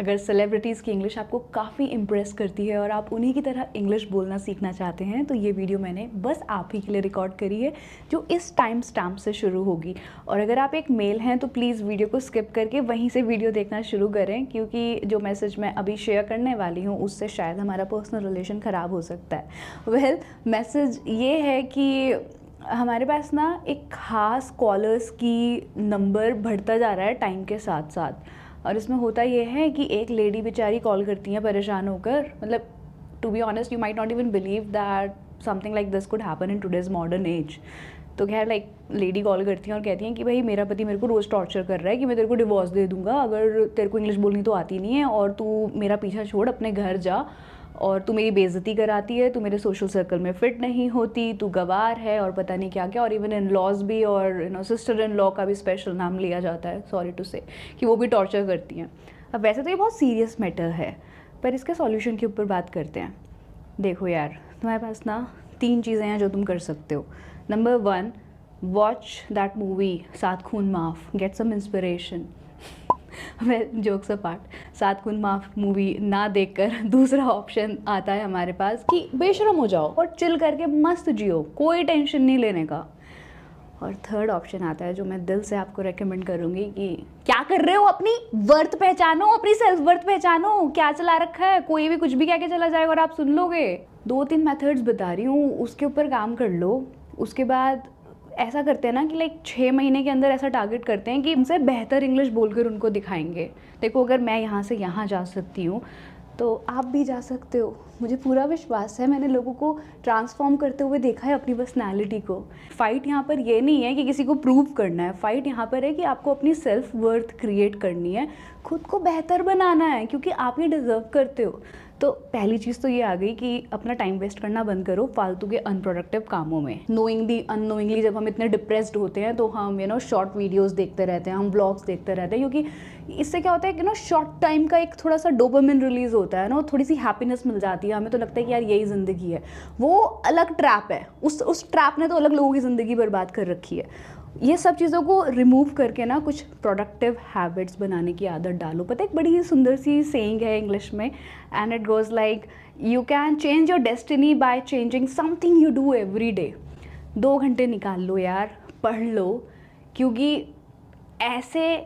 अगर सेलिब्रिटीज़ की इंग्लिश आपको काफ़ी इम्प्रेस करती है और आप उन्हीं की तरह इंग्लिश बोलना सीखना चाहते हैं तो ये वीडियो मैंने बस आप ही के लिए रिकॉर्ड करी है जो इस टाइम स्टैम्प से शुरू होगी। और अगर आप एक मेल हैं तो प्लीज़ वीडियो को स्किप करके वहीं से वीडियो देखना शुरू करें, क्योंकि जो मैसेज मैं अभी शेयर करने वाली हूँ उससे शायद हमारा पर्सनल रिलेशन ख़राब हो सकता है। वेल, मैसेज ये है कि हमारे पास ना एक ख़ास कॉलर्स की नंबर बढ़ता जा रहा है टाइम के साथ साथ, और इसमें होता यह है कि एक लेडी बेचारी कॉल करती हैं परेशान होकर। मतलब to be honest you might not even believe that something like this could happen in today's modern age. तो खैर लाइक लेडी कॉल करती हैं और कहती हैं कि भाई मेरा पति मेरे को रोज़ टॉर्चर कर रहा है कि मैं तेरे को डिवोर्स दे दूँगा अगर तेरे को इंग्लिश बोलनी तो आती नहीं है, और तू मेरा पीछा छोड़ अपने घर जा, और तू मेरी बेइज्जती कराती है, तू मेरे सोशल सर्कल में फ़िट नहीं होती, तू गवार है और पता नहीं क्या क्या, और इवन इन लॉज भी और you know sister in law का भी स्पेशल नाम लिया जाता है, सॉरी टू से, कि वो भी टॉर्चर करती हैं। अब वैसे तो ये बहुत सीरियस मैटर है, पर इसके सॉल्यूशन के ऊपर बात करते हैं। देखो यार, तुम्हारे पास ना 3 चीज़ें हैं जो तुम कर सकते हो। नंबर 1, वॉच दैट मूवी सात खून माफ़, get some inspiration. Jokes apart, सात खून माफ मूवी ना देखकर दूसरा ऑप्शन आता है हमारे पास कि बेशरम हो जाओ और चिल करके मस्त जियो, कोई टेंशन नहीं लेने का। और थर्ड ऑप्शन आता है जो मैं दिल से आपको रेकमेंड करूँगी कि क्या कर रहे हो, अपनी वर्थ पहचानो, अपनी सेल्फ वर्थ पहचानो, क्या चला रखा है। कोई भी कुछ भी कह के चला जाएगा और आप सुन लोगे। 2-3 मैथड्स बता रही हूँ, उसके ऊपर काम कर लो। उसके बाद ऐसा करते हैं ना कि लाइक 6 महीने के अंदर ऐसा टारगेट करते हैं कि उनसे बेहतर इंग्लिश बोलकर उनको दिखाएंगे। देखो, अगर मैं यहाँ से यहाँ जा सकती हूँ तो आप भी जा सकते हो, मुझे पूरा विश्वास है। मैंने लोगों को ट्रांसफॉर्म करते हुए देखा है अपनी पर्सनैलिटी को। फ़ाइट यहाँ पर ये नहीं है कि किसी को प्रूव करना है, फ़ाइट यहाँ पर है कि आपको अपनी सेल्फ वर्थ क्रिएट करनी है, खुद को बेहतर बनाना है, क्योंकि आप ये डिज़र्व करते हो। तो पहली चीज़ तो ये आ गई कि अपना टाइम वेस्ट करना बंद करो फालतू के अनप्रोडक्टिव कामों में। नोइंगली अननोइंगली जब हम इतने डिप्रेस्ड होते हैं तो हम यू नो शॉर्ट वीडियोस देखते रहते हैं, हम ब्लॉग्स देखते रहते हैं, क्योंकि इससे क्या होता है कि यू नो शॉर्ट टाइम का एक थोड़ा सा डोपामिन रिलीज़ होता है ना, थोड़ी सी हैप्पीनेस मिल जाती है। हमें तो लगता है कि यार यही ज़िंदगी है। वो अलग ट्रैप है, उस ट्रैप ने तो अलग लोगों की ज़िंदगी बर्बाद कर रखी है। ये सब चीज़ों को रिमूव करके ना कुछ प्रोडक्टिव हैबिट्स बनाने की आदत डालो। पता है, एक बड़ी सुंदर सी सेइंग है इंग्लिश में, and it goes like you can change your destiny by changing something you do every day. 2 घंटे निकाल लो यार, पढ़ लो, क्योंकि ऐसे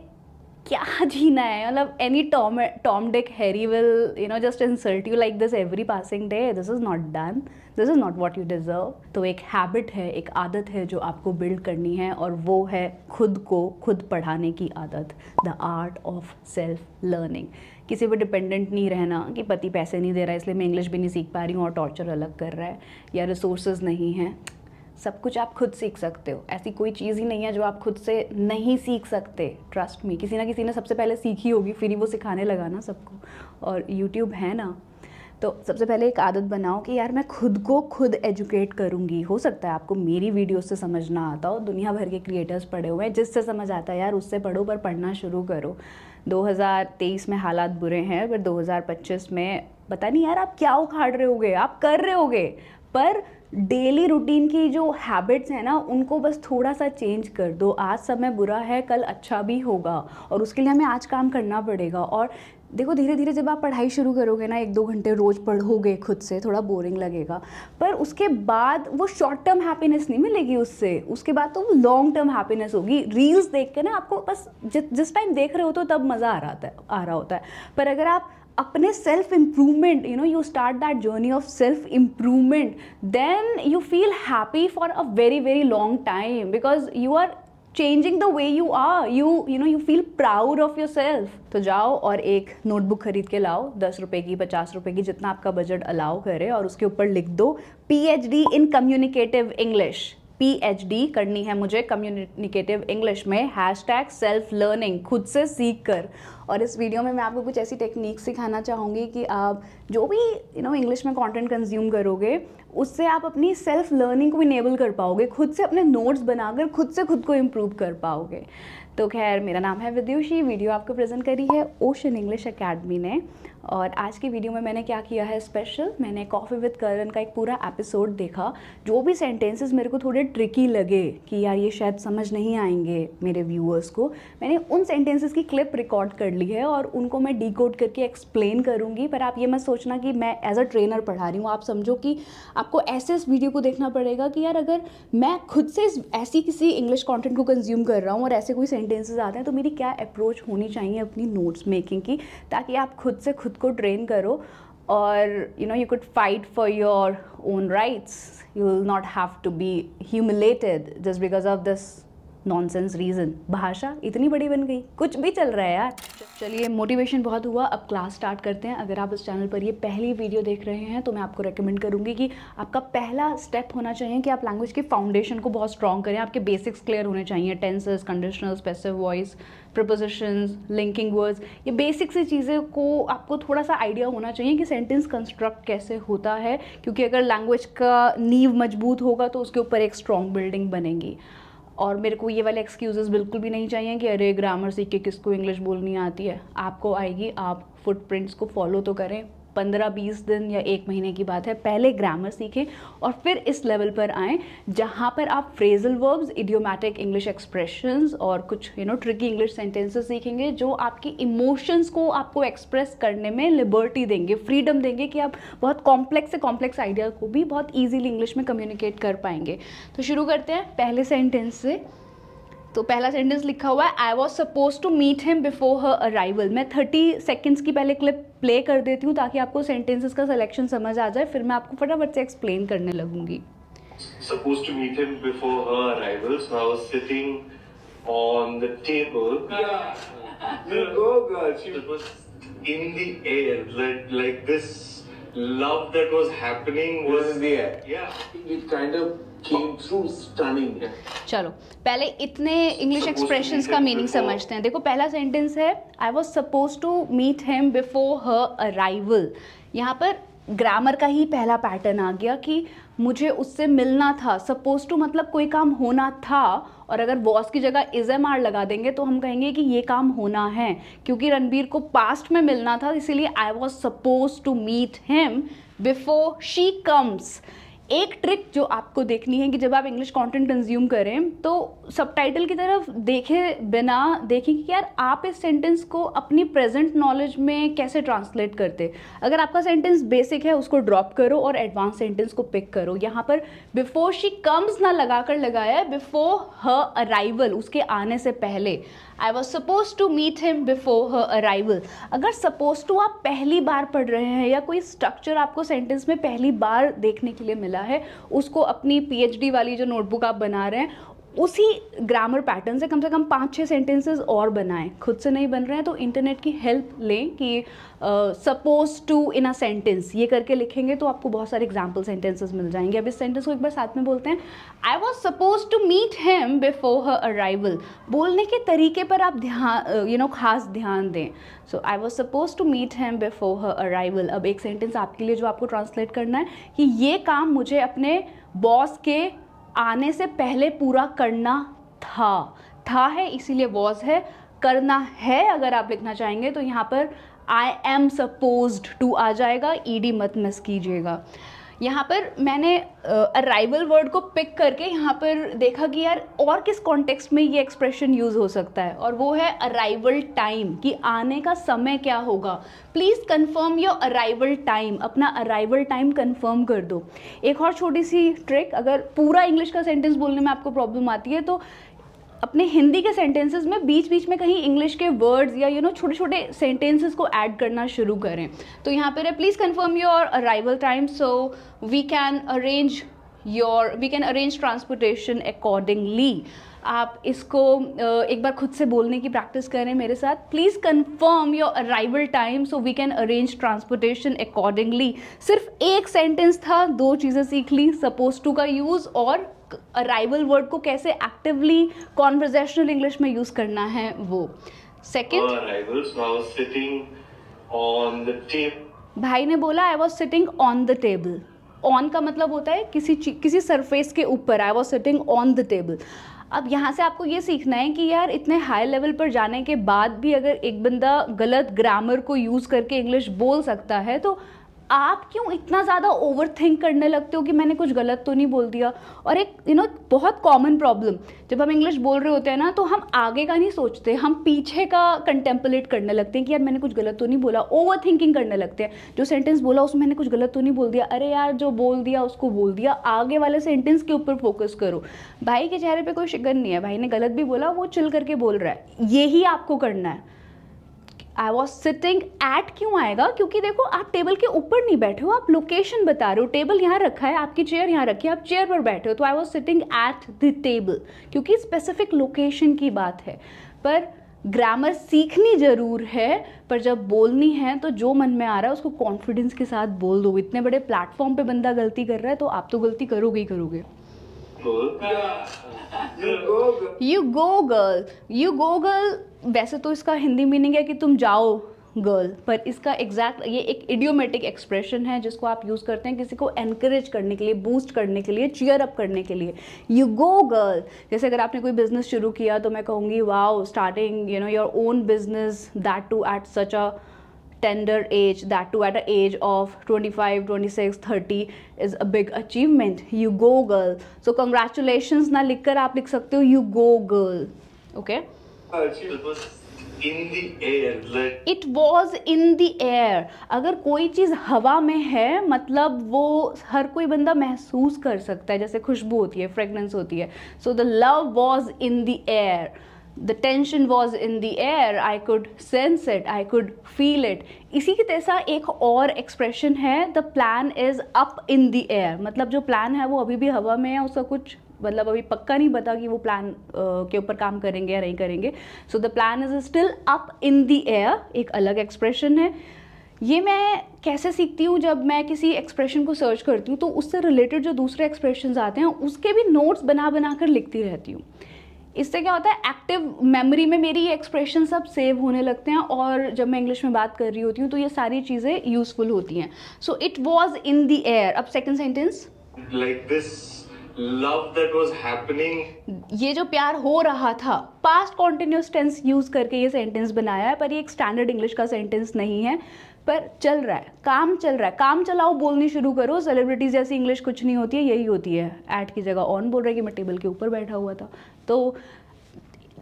क्या जीना है। मतलब any Tom Dick Harry will you know just insult you like this every passing day, this is not done, this is not what you deserve. तो एक हैबिट है, एक आदत है जो आपको बिल्ड करनी है, और वो है खुद को खुद पढ़ाने की आदत, the art of self learning. किसी पर डिपेंडेंट नहीं रहना कि पति पैसे नहीं दे रहा है इसलिए मैं इंग्लिश भी नहीं सीख पा रही हूँ और टॉर्चर अलग कर रहा है, या रिसोर्सेज नहीं हैं। सब कुछ आप खुद सीख सकते हो, ऐसी कोई चीज़ ही नहीं है जो आप खुद से नहीं सीख सकते। ट्रस्ट मी, किसी ना किसी ने सबसे पहले सीखी होगी, फिर ही वो सिखाने लगा ना सबको, और यूट्यूब है ना। तो सबसे पहले एक आदत बनाओ कि यार मैं खुद को खुद एजुकेट करूँगी। हो सकता है आपको मेरी वीडियो से समझ ना आता हो, दुनिया भर के क्रिएटर्स पढ़े हुए हैं, जिससे समझ आता है यार उससे पढ़ो, पर पढ़ना शुरू करो। 2023 में हालात बुरे हैं, पर 2025 में पता नहीं यार आप क्या उखाड़ रहे होगे, आप कर रहे होगे, पर डेली रूटीन की जो हैबिट्स हैं ना उनको बस थोड़ा सा चेंज कर दो। आज समय बुरा है, कल अच्छा भी होगा, और उसके लिए हमें आज काम करना पड़ेगा। और देखो, धीरे धीरे जब आप पढ़ाई शुरू करोगे ना, 1-2 घंटे रोज़ पढ़ोगे खुद से, थोड़ा बोरिंग लगेगा, पर उसके बाद वो शॉर्ट टर्म हैप्पीनेस नहीं मिलेगी उससे, उसके बाद तो लॉन्ग टर्म हैप्पीनेस होगी। रील्स देख के ना आपको बस जिस टाइम देख रहे हो तो तब मज़ा आ रहा होता है, पर अगर आप अपने self improvement you start that journey of self improvement, then you feel happy for a very very long time, because you are changing the way you are, you feel proud of your self. तो जाओ और एक notebook खरीद के लाओ, 10 रुपये की, 50 रुपये की, जितना आपका बजट अलाउ करे, और उसके ऊपर लिख दो PhD in communicative English. PhD करनी है मुझे कम्युनिकेटिव इंग्लिश में, हैशटैग सेल्फ लर्निंग, खुद से सीख कर। और इस वीडियो में मैं आपको कुछ ऐसी टेक्निक्स सिखाना चाहूँगी कि आप जो भी इंग्लिश में कंटेंट कंज्यूम करोगे उससे आप अपनी सेल्फ लर्निंग को इनेबल कर पाओगे, खुद से अपने नोट्स बनाकर खुद को इम्प्रूव कर पाओगे। तो खैर, मेरा नाम है विदुषी, वीडियो आपको प्रेजेंट करी है ओशन इंग्लिश एकेडमी ने। और आज की वीडियो में मैंने क्या किया है स्पेशल, मैंने कॉफ़ी विद करन का एक पूरा एपिसोड देखा। जो भी सेंटेंसेस मेरे को थोड़े ट्रिकी लगे कि यार ये शायद समझ नहीं आएंगे मेरे व्यूअर्स को, मैंने उन सेंटेंसेस की क्लिप रिकॉर्ड कर ली है और उनको मैं डीकोड करके एक्सप्लेन करूँगी। पर आप ये मत सोचना कि मैं एज अ ट्रेनर पढ़ा रही हूँ, आप समझो कि आपको ऐसे इस वीडियो को देखना पड़ेगा कि यार अगर मैं खुद से ऐसी किसी इंग्लिश कॉन्टेंट को कंज्यूम कर रहा हूँ और ऐसे कोई सेंटेंसेज आते हैं तो मेरी क्या अप्रोच होनी चाहिए अपनी नोट्स मेकिंग की, ताकि आप खुद से खुद को ट्रेन करो और you know you could fight for your own rights, you will not have to be humiliated just because of this nonsense reason. भाषा इतनी बड़ी बन गई, कुछ भी चल रहा है यार। चलिए मोटिवेशन बहुत हुआ, अब क्लास स्टार्ट करते हैं। अगर आप इस चैनल पर ये पहली वीडियो देख रहे हैं तो मैं आपको रेकमेंड करूँगी कि आपका पहला स्टेप होना चाहिए कि आप लैंग्वेज के फाउंडेशन को बहुत स्ट्रॉन्ग करें। आपके बेसिक्स क्लियर होने चाहिए, tenses, conditionals, passive voice, prepositions, linking words, ये बेसिक सी चीज़ें को आपको थोड़ा सा आइडिया होना चाहिए कि सेंटेंस कंस्ट्रक्ट कैसे होता है, क्योंकि अगर लैंग्वेज का नींव मजबूत होगा तो उसके ऊपर एक स्ट्रॉन्ग बिल्डिंग बनेगी। और मेरे को ये वाले एक्सक्यूजेस बिल्कुल भी नहीं चाहिए कि अरे ग्रामर सीख के किसको इंग्लिश बोलनी आती है। आपको आएगी, आप फुटप्रिंट्स को फॉलो तो करें। 15-20 दिन या एक महीने की बात है, पहले ग्रामर सीखें और फिर इस लेवल पर आएँ जहाँ पर आप phrasal verbs, idiomatic English expressions और कुछ you know tricky English sentences सीखेंगे जो आपकी इमोशंस को आपको एक्सप्रेस करने में लिबर्टी देंगे, फ्रीडम देंगे कि आप बहुत कॉम्प्लेक्स से कॉम्प्लेक्स आइडिया को भी बहुत ईजीली इंग्लिश में कम्युनिकेट कर पाएंगे। तो शुरू करते हैं पहले सेंटेंस से। तो पहला सेंटेंस लिखा हुआ है, I was suppose to meet him before her arrival. मैं 30 सेकेंड्स की पहले क्लिप प्ले कर देती हूँ ताकि आपको सेंटेंसेस का सिलेक्शन समझ आ जाए, फिर मैं आपको फटाफट से एक्सप्लेन करने लगूंगी। Supposed to meet him before her arrival, so I was sitting on the table. Yeah. Oh God, she was in the air, like this love that was happening was in the air. Yeah, it kind of came through stunning. चलो पहले इतने English expressions का meaning समझते हैं। देखो पहला sentence है I was suppose to meet him before her arrival. यहाँ पर ग्रामर का ही पहला पैटर्न आ गया कि मुझे उससे मिलना था। सपोज टू मतलब कोई काम होना था और अगर वॉज की जगह इज एम आर लगा देंगे तो हम कहेंगे कि ये काम होना है। क्योंकि रणबीर को पास्ट में मिलना था इसीलिए I was suppose to meet him before she comes. एक ट्रिक जो आपको देखनी है कि जब आप इंग्लिश कंटेंट कंज्यूम करें तो सबटाइटल की तरफ देखें कि यार आप इस सेंटेंस को अपनी प्रेजेंट नॉलेज में कैसे ट्रांसलेट करते। अगर आपका सेंटेंस बेसिक है उसको ड्रॉप करो और एडवांस सेंटेंस को पिक करो। यहाँ पर बिफोर शी कम्स ना लगाकर लगाया बिफोर हर अराइवल, उसके आने से पहले। I was suppose to meet him before her arrival. अगर सपोज टू आप पहली बार पढ़ रहे हैं या कोई स्ट्रक्चर आपको सेंटेंस में पहली बार देखने के लिए मिला है, उसको अपनी PhD वाली जो नोटबुक आप बना रहे हैं उसी ग्रामर पैटर्न से कम 5-6 सेंटेंसेस और बनाएं। खुद से नहीं बन रहे हैं तो इंटरनेट की हेल्प लें कि suppose to in a sentence ये करके लिखेंगे तो आपको बहुत सारे एग्जाम्पल सेंटेंसेस मिल जाएंगे। अब इस सेंटेंस को एक बार साथ में बोलते हैं, I was suppose to meet him before her arrival. बोलने के तरीके पर आप ध्यान खास ध्यान दें। So I was suppose to meet him before her arrival. अब एक सेंटेंस आपके लिए जो आपको ट्रांसलेट करना है कि ये काम मुझे अपने बॉस के आने से पहले पूरा करना था है इसीलिए वॉज है, करना है अगर आप लिखना चाहेंगे तो यहाँ पर आई एम सपोज्ड टू आ जाएगा, ईडी मत मिस कीजिएगा। यहाँ पर मैंने अराइवल वर्ड को पिक करके यहाँ पर देखा कि यार और किस कॉन्टेक्स्ट में ये एक्सप्रेशन यूज़ हो सकता है और वो है अराइवल टाइम, कि आने का समय क्या होगा। Please confirm your arrival time, अपना अराइवल टाइम कंफर्म कर दो। एक और छोटी सी ट्रिक, अगर पूरा इंग्लिश का सेंटेंस बोलने में आपको प्रॉब्लम आती है तो अपने हिंदी के सेंटेंसेस में बीच बीच में कहीं इंग्लिश के वर्ड्स या छोटे छोटे सेंटेंसेस को ऐड करना शुरू करें। तो यहाँ पर है please confirm your arrival time so we can arrange transportation accordingly. आप इसको एक बार खुद से बोलने की प्रैक्टिस करें मेरे साथ। Please confirm your arrival time so we can arrange transportation accordingly. सिर्फ एक सेंटेंस था, दो चीज़ें सीख ली, सपोज टू का यूज़ और अराइवल वर्ड को कैसे एक्टिवली कॉन्वर्सेशनल इंग्लिश में यूज करना है वो। सेकंड, भाई ने बोला I was sitting on the table. On का मतलब होता है किसी सरफेस के ऊपर। I was sitting on the table. अब यहाँ से आपको ये सीखना है कि यार इतने हाई लेवल पर जाने के बाद भी अगर एक बंदा गलत ग्रामर को यूज़ करके इंग्लिश बोल सकता है तो आप क्यों इतना ज़्यादा ओवरथिंक करने लगते हो कि मैंने कुछ गलत तो नहीं बोल दिया। और एक बहुत कॉमन प्रॉब्लम, जब हम इंग्लिश बोल रहे होते हैं ना तो हम आगे का नहीं सोचते, हम पीछे का कंटेम्पलेट करने लगते हैं कि यार मैंने कुछ गलत तो नहीं बोला। ओवरथिंकिंग करने लगते हैं, जो सेंटेंस बोला उसमें मैंने कुछ गलत तो नहीं बोल दिया, अरे यार जो बोल दिया उसको बोल दिया, आगे वाले सेंटेंस के ऊपर फोकस करो। भाई के चेहरे पर कोई शिकन नहीं है, भाई ने गलत भी बोला, वो चिल करके बोल रहा है, यही आपको करना है। आई वॉज सिटिंग एट क्यों आएगा, क्योंकि देखो आप टेबल के ऊपर नहीं बैठे हो, आप लोकेशन बता रहे हो, टेबल यहाँ रखा है, आपकी चेयर यहाँ रखी है, आप चेयर पर बैठे हो, तो I was sitting at the table, क्योंकि स्पेसिफिक लोकेशन की बात है। पर ग्रामर सीखनी ज़रूर है, पर जब बोलनी है तो जो मन में आ रहा है उसको कॉन्फिडेंस के साथ बोल दो। इतने बड़े प्लेटफॉर्म पे बंदा गलती कर रहा है तो आप तो गलती करोगे ही करोगे। You go girl, you go girl, वैसे तो इसका हिंदी मीनिंग है कि तुम जाओ गर्ल, पर इसका एग्जैक्ट ये एक इडियोमेटिक एक्सप्रेशन है जिसको आप यूज़ करते हैं किसी को एनकरेज करने के लिए, बूस्ट करने के लिए, चीयर अप करने के लिए। यू गो गर्ल, जैसे अगर आपने कोई बिजनेस शुरू किया तो मैं कहूँगी wow starting your own business, that too at such a tender age, that too at an age of 25, 26, 30 is a big achievement. You go girl. So congratulations ना लिखकर आप लिख सकते हो you go girl, okay? It was in the air. It was in the air. अगर कोई चीज़ हवा में है मतलब वो हर कोई बंदा महसूस कर सकता है, जैसे खुशबू होती है, फ्रेगनेंस होती है। So the love was in the air. The tension was in the air. I could sense it. I could feel it. इसी की तैसा एक और expression है, the plan is up in the air. मतलब जो plan है वो अभी भी हवा में है, उसका कुछ मतलब अभी पक्का नहीं पता कि वो plan के ऊपर काम करेंगे या नहीं करेंगे. So the plan is still up in the air. एक अलग expression है। ये मैं कैसे सीखती हूँ, जब मैं किसी एक्सप्रेशन को सर्च करती हूँ तो उससे रिलेटेड जो दूसरे एक्सप्रेशन आते हैं उसके भी नोट्स बना बना कर लिखती रहती हूँ। इससे क्या होता है, एक्टिव मेमोरी में मेरी ये एक्सप्रेशन सब सेव होने लगते हैं और जब मैं इंग्लिश में बात कर रही होती हूँ तो ये सारी चीज़ें यूजफुल होती हैं। So it was in the air. अब second sentence, like this love that was happening, ये जो प्यार हो रहा था, पास्ट कॉन्टिन्यूस टेंस यूज करके ये सेंटेंस बनाया है, पर ये एक स्टैंडर्ड इंग्लिश का सेंटेंस नहीं है, पर चल रहा है, काम चल रहा है, काम चलाओ, बोलनी शुरू करो। सेलिब्रिटीज जैसी इंग्लिश कुछ नहीं होती है, यही होती है, ऐट की जगह ऑन बोल रहे कि मैं टेबल के ऊपर बैठा हुआ था। तो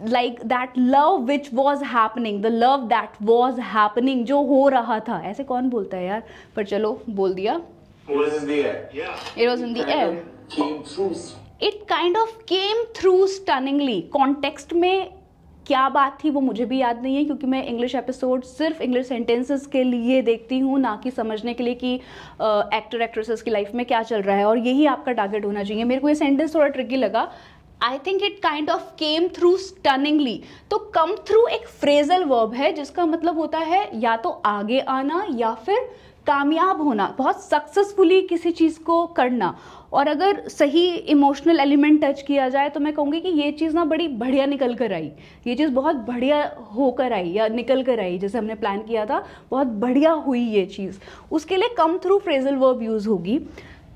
like that love which was happening, the love that was happening, जो हो रहा था, ऐसे कौन बोलता है यार, पर चलो बोल दिया। It was in the air. It kind of came through stunningly. Context में क्या बात थी वो मुझे भी याद नहीं है, क्योंकि मैं इंग्लिश एपिसोड सिर्फ इंग्लिश सेंटेंसेस के लिए देखती हूँ, ना कि समझने के लिए कि एक्टर एक्ट्रेसेस की लाइफ में क्या चल रहा है, और यही आपका टारगेट होना चाहिए। मेरे को ये सेंटेंस थोड़ा ट्रिकी लगा, I think it kind of came through stunningly. तो कम थ्रू एक फ्रेजल वर्ब है जिसका मतलब होता है या तो आगे आना या फिर कामयाब होना, बहुत सक्सेसफुली किसी चीज़ को करना। और अगर सही इमोशनल एलिमेंट टच किया जाए तो मैं कहूँगी कि ये चीज़ ना बड़ी बढ़िया निकल कर आई, ये चीज़ बहुत बढ़िया होकर आई या निकल कर आई, जैसे हमने प्लान किया था बहुत बढ़िया हुई ये चीज़, उसके लिए come through phrasal verb use होगी।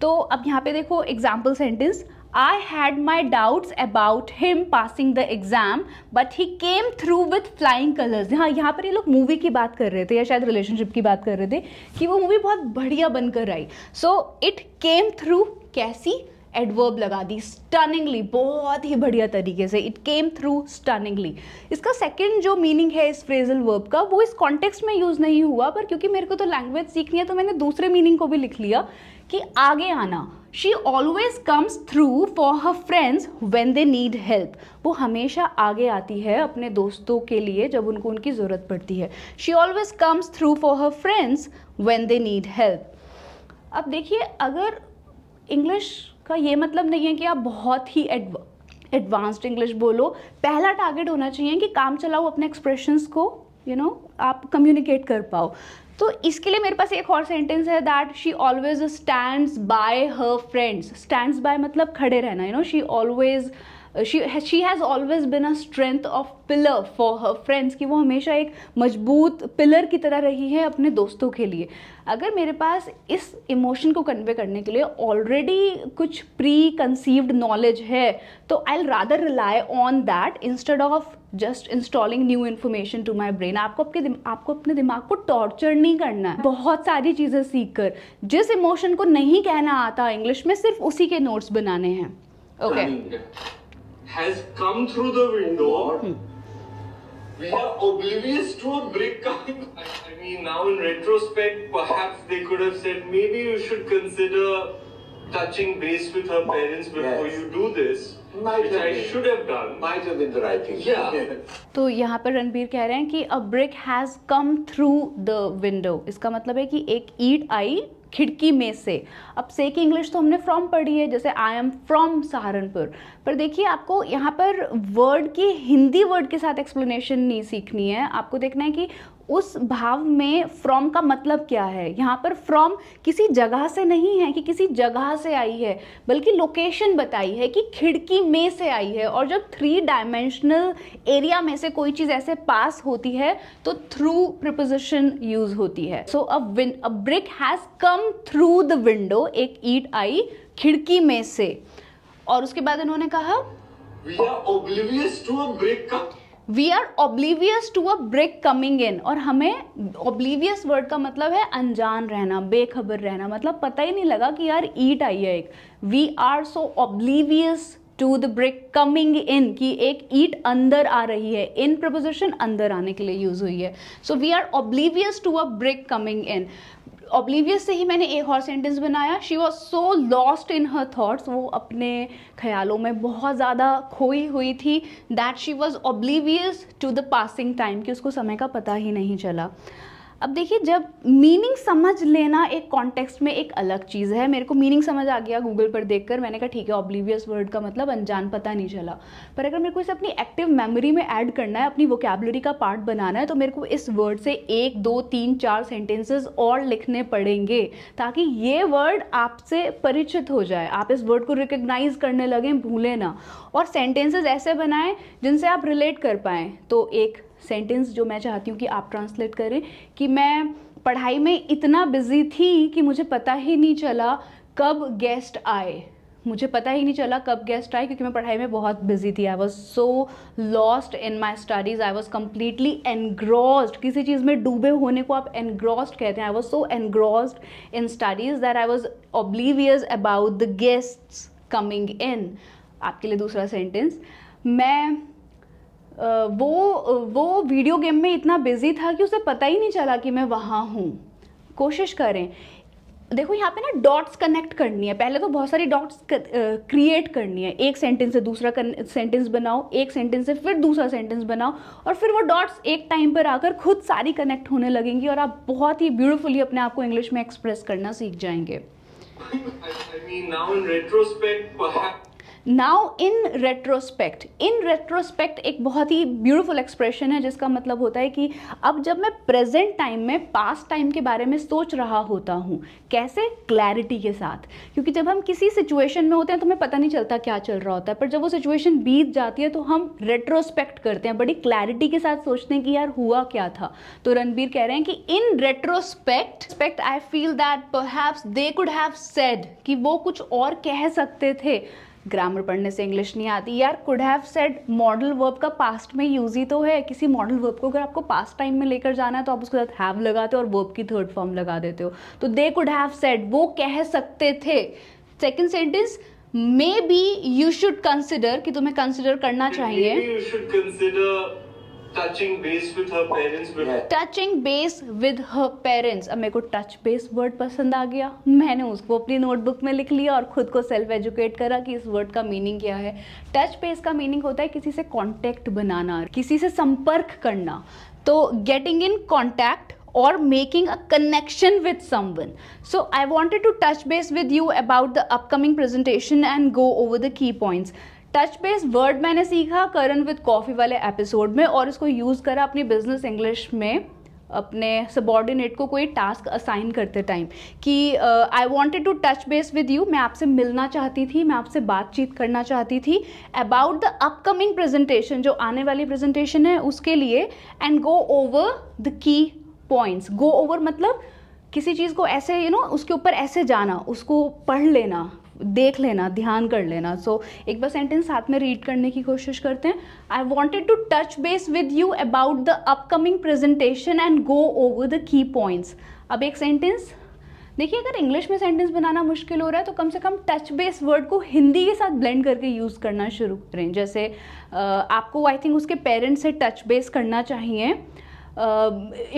तो अब यहाँ पे देखो example sentence, I had my doubts about him passing the exam, but he came through with flying colors. हाँ, यहाँ पर ये लोग मूवी की बात कर रहे थे या शायद रिलेशनशिप की बात कर रहे थे कि वो मूवी बहुत बढ़िया बनकर आई। So it came through, कैसी एडवर्ब लगा दी, स्टनिंगली, बहुत ही बढ़िया तरीके से, इट केम थ्रू स्टनिंगली। इसका सेकंड जो मीनिंग है इस फ्रेजल वर्ब का वो इस कॉन्टेक्स्ट में यूज़ नहीं हुआ, पर क्योंकि मेरे को तो लैंग्वेज सीखनी है तो मैंने दूसरे मीनिंग को भी लिख लिया कि आगे आना। She always comes through for her friends when they need help, वो हमेशा आगे आती है अपने दोस्तों के लिए जब उनको उनकी ज़रूरत पड़ती है। She always comes through for her friends when they need help. अब देखिए, अगर इंग्लिश का ये मतलब नहीं है कि आप बहुत ही एडवांस्ड इंग्लिश बोलो, पहला टारगेट होना चाहिए कि काम चलाओ, अपने एक्सप्रेशंस को आप कम्युनिकेट कर पाओ। तो इसके लिए मेरे पास एक और सेंटेंस है, that she always stands by her friends. Stands by मतलब खड़े रहना, she always she has always been a strength of pillar for her friends, कि वो हमेशा एक मजबूत पिलर की तरह रही है अपने दोस्तों के लिए. अगर मेरे पास इस इमोशन को कन्वे करने के लिए ऑलरेडी कुछ प्री कंसीव्ड नॉलेज है तो I will rather rely on that instead of just installing new information to my brain. आपको अपने दिमाग को टॉर्चर नहीं करना है बहुत सारी चीज़ें सीख कर. जिस इमोशन को नहीं कहना आता इंग्लिश में सिर्फ उसी के नोट्स बनाने हैं. Okay. We are oblivious to a brick. I mean, now in retrospect, perhaps they could have said, maybe you should consider touching base with her parents before yes. you do this, Might which I should have done. Might have been the right thing. Yeah. तो यहाँ पर रणबीर कह रहे हैं कि a brick has come through the window. इसका मतलब है कि एक ईंट आई खिड़की में से. अब से की इंग्लिश तो हमने फ्रॉम पढ़ी है, जैसे आई एम फ्रॉम सहारनपुर. पर देखिए आपको यहाँ पर वर्ड की हिंदी वर्ड के साथ एक्सप्लेनेशन नहीं सीखनी है. आपको देखना है कि उस भाव में फ्रॉम का मतलब क्या है. यहाँ पर फ्रॉम किसी जगह से नहीं है कि किसी जगह से आई है, बल्कि लोकेशन बताई है कि खिड़की में से आई है. और जब थ्री डायमेंशनल एरिया में से कोई चीज़ ऐसे पास होती है तो थ्रू प्रिपोजिशन यूज होती है. So a brick has come through the window, एक ईंट आई खिड़की में से. और उसके बाद उन्होंने कहा we are oblivious to a brick. We are oblivious to a break coming in. और हमें ऑब्लीवियस वर्ड का मतलब है अनजान रहना, बेखबर रहना, मतलब पता ही नहीं लगा कि यार ईट आई है एक. We are so oblivious to the break coming in कि एक ईट अंदर आ रही है. इन प्रपोजिशन अंदर आने के लिए यूज हुई है. So we are oblivious to a break coming in. Oblivious से ही मैंने एक और सेंटेंस बनाया, she was so lost in her thoughts. वो अपने ख्यालों में बहुत ज़्यादा खोई हुई थी, that she was oblivious to the passing time, कि उसको समय का पता ही नहीं चला. अब देखिए जब मीनिंग समझ लेना एक कॉन्टेक्स्ट में एक अलग चीज़ है. मेरे को मीनिंग समझ आ गया गूगल पर देखकर, मैंने कहा ठीक है ऑब्लीवियस वर्ड का मतलब अनजान, पता नहीं चला. पर अगर मेरे को इसे अपनी एक्टिव मेमोरी में ऐड करना है, अपनी वोकैबुलरी का पार्ट बनाना है, तो मेरे को इस वर्ड से 1, 2, 3, 4 सेंटेंसेस और लिखने पड़ेंगे ताकि ये वर्ड आपसे परिचित हो जाए, आप इस वर्ड को रिकग्नाइज करने लगें, भूलें ना. और सेंटेंसेस ऐसे बनाएं जिनसे आप रिलेट कर पाएँ. तो एक सेंटेंस जो मैं चाहती हूँ कि आप ट्रांसलेट करें कि मैं पढ़ाई में इतना बिजी थी कि मुझे पता ही नहीं चला कब गेस्ट आए. मुझे पता ही नहीं चला कब गेस्ट आए क्योंकि मैं पढ़ाई में बहुत बिजी थी. I was so lost in my studies. I was completely engrossed. किसी चीज़ में डूबे होने को आप एनग्रॉस्ड कहते हैं. I was so engrossed in studies that I was oblivious about the guests coming in. आपके लिए दूसरा सेंटेंस, मैं वो वीडियो गेम में इतना बिजी था कि उसे पता ही नहीं चला कि मैं वहाँ हूँ. कोशिश करें. देखो यहाँ पे ना डॉट्स कनेक्ट करनी है. पहले तो बहुत सारी डॉट्स क्रिएट करनी है. एक सेंटेंस से दूसरा सेंटेंस बनाओ, एक सेंटेंस से फिर दूसरा सेंटेंस बनाओ, और फिर वो डॉट्स एक टाइम पर आकर खुद सारी कनेक्ट होने लगेंगी और आप बहुत ही ब्यूटीफुली अपने आप को इंग्लिश में एक्सप्रेस करना सीख जाएंगे. Now in retrospect. In retrospect एक बहुत ही ब्यूटीफुल एक्सप्रेशन है जिसका मतलब होता है कि अब जब मैं प्रेजेंट टाइम में पास्ट टाइम के बारे में सोच रहा होता हूँ. कैसे? क्लैरिटी के साथ. क्योंकि जब हम किसी सिचुएशन में होते हैं तो हमें पता नहीं चलता क्या चल रहा होता है, पर जब वो सिचुएशन बीत जाती है तो हम रेट्रोस्पेक्ट करते हैं, बड़ी क्लैरिटी के साथ सोचते हैं कि यार हुआ क्या था. तो रणबीर कह रहे हैं कि in retrospect I feel that perhaps they could have said, कि वो कुछ और कह सकते थे. ग्रामर पढ़ने से इंग्लिश नहीं आती यार. Could have said modal verb का पास्ट में यूज ही तो है. किसी मॉडल वर्ब को अगर आपको पास्ट टाइम में लेकर जाना है तो आप उसके साथ हैव लगाते हो और वर्ब की थर्ड फॉर्म लगा देते हो. तो दे कुड हैव सेड, वो कह सकते थे. Second sentence, maybe you should consider, कि तुम्हें कंसिडर करना चाहिए. Touching base with her parents. Touching base with her parents. अब मेरे को touch base word पसंद आ गया. मैंने उसको अपनी नोटबुक में लिख लिया और खुद को सेल्फ एजुकेट करा कि इस वर्ड का मीनिंग क्या है. टच बेस का मीनिंग होता है किसी से कॉन्टेक्ट बनाना, किसी से संपर्क करना. तो getting in contact or making a connection with someone. So I wanted to touch base with you about the upcoming presentation and go over the key points. Touch base word मैंने सीखा Karan with coffee वाले episode में और इसको use करा अपनी business English में. अपने सबॉर्डिनेट को कोई टास्क असाइन करते टाइम कि I wanted to touch base with you, मैं आपसे मिलना चाहती थी, मैं आपसे बातचीत करना चाहती थी अबाउट द अपकमिंग प्रेजेंटेशन, जो आने वाली प्रेजेंटेशन है उसके लिए, and go over the key points. Go over मतलब किसी चीज़ को ऐसे उसके ऊपर ऐसे जाना, उसको पढ़ लेना, देख लेना, ध्यान कर लेना। सो एक बार सेंटेंस साथ में रीड करने की कोशिश करते हैं। I wanted to touch base with you about the upcoming presentation and go over the key points. अब एक सेंटेंस देखिए, अगर इंग्लिश में सेंटेंस बनाना मुश्किल हो रहा है तो कम से कम टच बेस वर्ड को हिंदी के साथ ब्लेंड करके यूज़ करना शुरू करें। जैसे आपको आई थिंक उसके पेरेंट्स से टच बेस करना चाहिए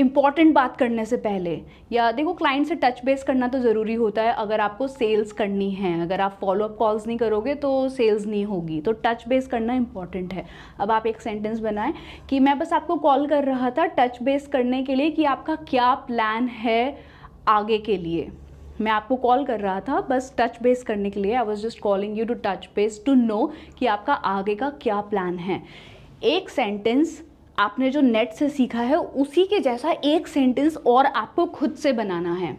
इम्पॉर्टेंट बात करने से पहले, या देखो क्लाइंट से टच बेस करना तो ज़रूरी होता है अगर आपको सेल्स करनी है। अगर आप फॉलोअप कॉल्स नहीं करोगे तो सेल्स नहीं होगी, तो टच बेस करना इम्पॉर्टेंट है। अब आप एक सेंटेंस बनाएं कि मैं बस आपको कॉल कर रहा था टच बेस करने के लिए कि आपका क्या प्लान है आगे के लिए। मैं आपको कॉल कर रहा था बस टच बेस करने के लिए, I was just calling you to touch base to know कि आपका आगे का क्या प्लान है। एक सेंटेंस आपने जो नेट से सीखा है उसी के जैसा एक सेंटेंस और आपको खुद से बनाना है।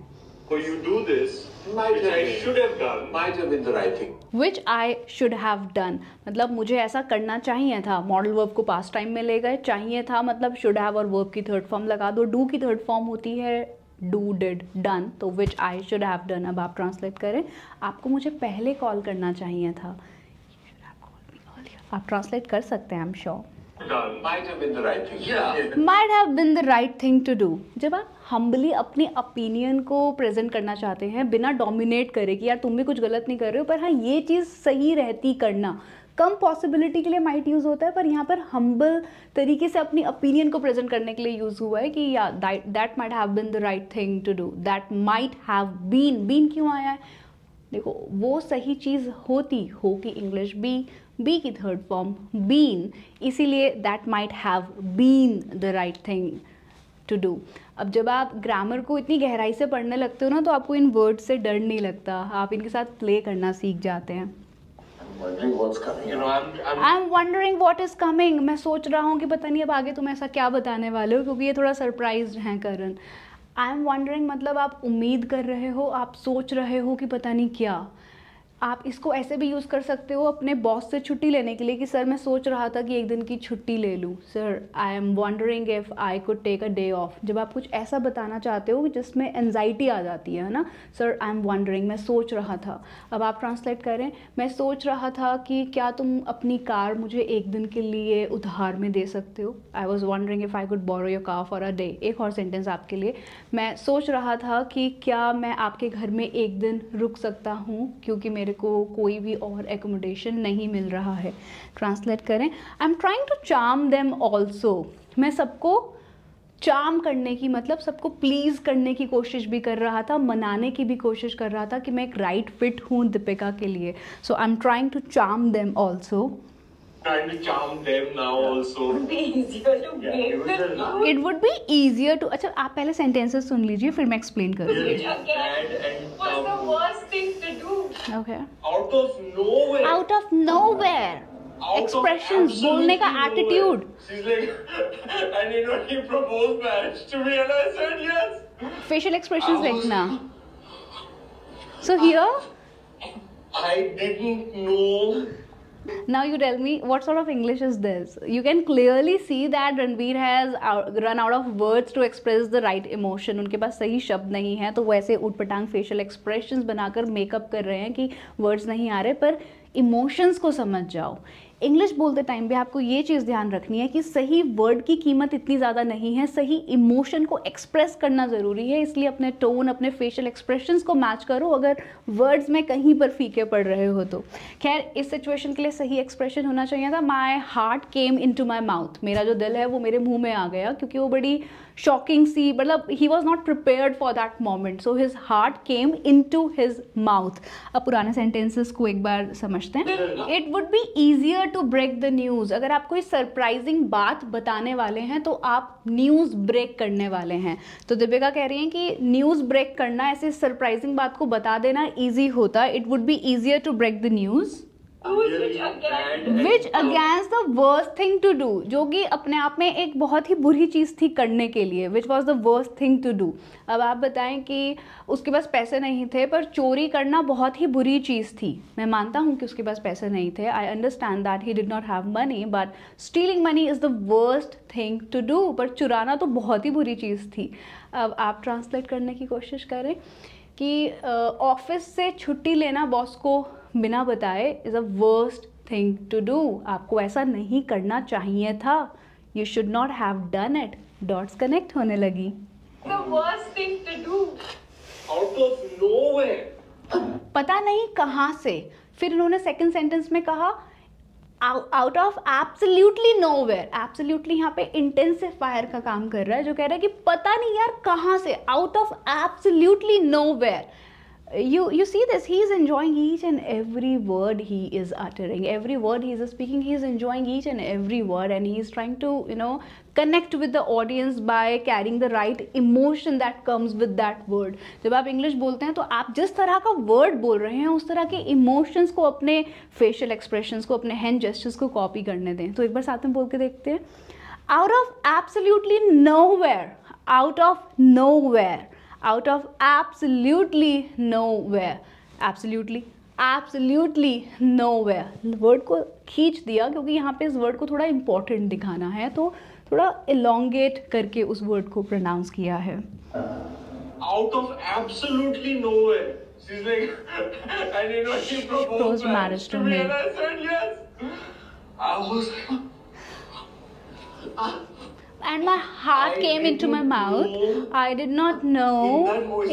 Which I should have done, मतलब मुझे ऐसा करना चाहिए था। मॉडल वर्ब को पास्ट टाइम में ले गए, चाहिए था मतलब should have और वर्ब की थर्ड फॉर्म लगा दो। डू की थर्ड फॉर्म होती है डू डिड डन, तो which I should have done. अब आप ट्रांसलेट करें, आपको मुझे पहले कॉल करना चाहिए था। आप ट्रांसलेट कर सकते हैं, I am sure. Might have been the right thing to do. जब आप हम्बली अपने ओपिनियन को प्रेजेंट करना चाहते हैं बिना डोमिनेट करे कि यार तुम भी कुछ गलत नहीं कर रहे हो, पर हाँ ये चीज़ सही रहती करना, कम पॉसिबिलिटी के लिए माइट यूज़ होता है, पर यहाँ पर हम्बल तरीके से अपनी ओपिनियन को प्रेजेंट करने के लिए यूज़ हुआ है कि या that might have been the right thing to do. That might have been, been क्यों आया है? देखो वो सही चीज़ होती हो कि इंग्लिश बी की थर्ड फॉर्म बीन, इसीलिए that might have been the right thing to do. अब जब आप ग्रामर को इतनी गहराई से पढ़ने लगते हो ना तो आपको इन वर्ड से डर नहीं लगता, आप इनके साथ प्ले करना सीख जाते हैं। I'm wondering what is coming. मैं सोच रहा हूँ कि पता नहीं अब आगे तुम ऐसा क्या बताने वाले हो, क्योंकि ये थोड़ा सरप्राइज्ड हैं करण। आई एम वंडरिंग मतलब आप उम्मीद कर रहे हो, आप सोच रहे हो कि पता नहीं क्या। आप इसको ऐसे भी यूज़ कर सकते हो अपने बॉस से छुट्टी लेने के लिए कि सर मैं सोच रहा था कि एक दिन की छुट्टी ले लूँ। Sir I am wondering if I could take a day off. जब आप कुछ ऐसा बताना चाहते हो जिसमें एंजाइटी आ जाती है ना, सर आई एम वंडरिंग, मैं सोच रहा था। अब आप ट्रांसलेट करें, मैं सोच रहा था कि क्या तुम अपनी कार मुझे एक दिन के लिए उधार में दे सकते हो। I was wondering if I could borrow your car for a day. एक और सेंटेंस आपके लिए, मैं सोच रहा था कि क्या मैं आपके घर में एक दिन रुक सकता हूँ क्योंकि मेरे को कोई भी और एकोमोडेशन नहीं मिल रहा है। ट्रांसलेट करें, I am trying to charm them also. मैं सबको चार्म करने की मतलब सबको प्लीज़ करने की कोशिश भी कर रहा था, मनाने की भी कोशिश कर रहा था कि मैं एक राइट फिट हूँ दीपिका के लिए। So I am trying to charm them also. It would be easier to, अच्छा आप पहले सेंटेंसेस सुन लीजिए फिर मैं एक्सप्लेन करूँगी। आउट ऑफ नोवेयर एक्सप्रेशन, बोलने का एटीट्यूड। फेशियल एक्सप्रेशन देखना। So here now you tell me what sort of English is this. You can clearly see that Ranveer has run out of words to express the right emotion. उनके पास सही शब्द नहीं है तो वो ऐसे ऊटपटांग फेशियल एक्सप्रेशंस बनाकर मेकअप कर रहे हैं कि वर्ड्स नहीं आ रहे, पर इमोशंस को समझ जाओ। इंग्लिश बोलते टाइम भी आपको ये चीज़ ध्यान रखनी है कि सही वर्ड की कीमत इतनी ज़्यादा नहीं है, सही इमोशन को एक्सप्रेस करना ज़रूरी है, इसलिए अपने टोन अपने फेशियल एक्सप्रेशंस को मैच करो अगर वर्ड्स में कहीं पर फीके पड़ रहे हो तो। खैर इस सिचुएशन के लिए सही एक्सप्रेशन होना चाहिए था my heart came in to my mouth. मेरा जो दिल है वो मेरे मुँह में आ गया, क्योंकि वो बड़ी शॉकिंग सी मतलब he was not prepared for that moment, so his heart came in to his mouth. अब पुराने सेंटेंसेस को एक बार समझते हैं। It would be easier to break the news. अगर आप कोई सरप्राइजिंग बात बताने वाले हैं तो आप न्यूज़ ब्रेक करने वाले हैं, तो दीपिका कह रही हैं कि न्यूज़ ब्रेक करना, ऐसे सरप्राइजिंग बात को बता देना ईजी होता। It would be easier to break the news. Which against the worst thing to do, जो कि अपने आप में एक बहुत ही बुरी चीज़ थी करने के लिए, which was the worst thing to do. अब आप बताएं कि उसके पास पैसे नहीं थे, पर चोरी करना बहुत ही बुरी चीज़ थी। मैं मानता हूँ कि उसके पास पैसे नहीं थे, I understand that he did not have money, but stealing money is the worst thing to do, पर चुराना तो बहुत ही बुरी चीज़ थी। अब आप ट्रांसलेट करने की कोशिश करें कि ऑफिस से छुट्टी लेना बॉस को बिना बताए is a worst thing to do, आपको ऐसा नहीं करना चाहिए था, you should not have done it. Dots connect होने लगी। The worst thing to do, out of nowhere, पता नहीं कहाँ से। फिर इन्होंने सेकंड सेंटेंस में कहा out of absolutely nowhere. Absolutely यहाँ पे इंटेंसिफायर का काम कर रहा है, जो कह रहा है कि पता नहीं यार कहाँ से, out of absolutely nowhere. You see this, he is enjoying each and every word he is uttering, every word he is speaking, he is enjoying each and every word, and he is trying to, you know, connect with the audience by carrying the right emotion that comes with that word. जब आप English बोलते हैं तो आप जिस तरह का word बोल रहे हैं उस तरह के emotions को, अपने facial expressions को, अपने hand gestures को copy करने दें। तो एक बार साथ में बोल के देखते हैं। Out of absolutely nowhere, out of nowhere, out of absolutely nowhere, absolutely nowhere। Word को खींच दिया क्योंकि यहाँ पे इस वर्ड को थोड़ा इम्पोर्टेंट दिखाना है, तो थोड़ा elongate करके उस वर्ड को प्रोनाउंस किया है। Out of absolutely nowhere, she's like, and you know she proposed marriage to me. And I said yes. I was and my heart came into my mouth. I did not know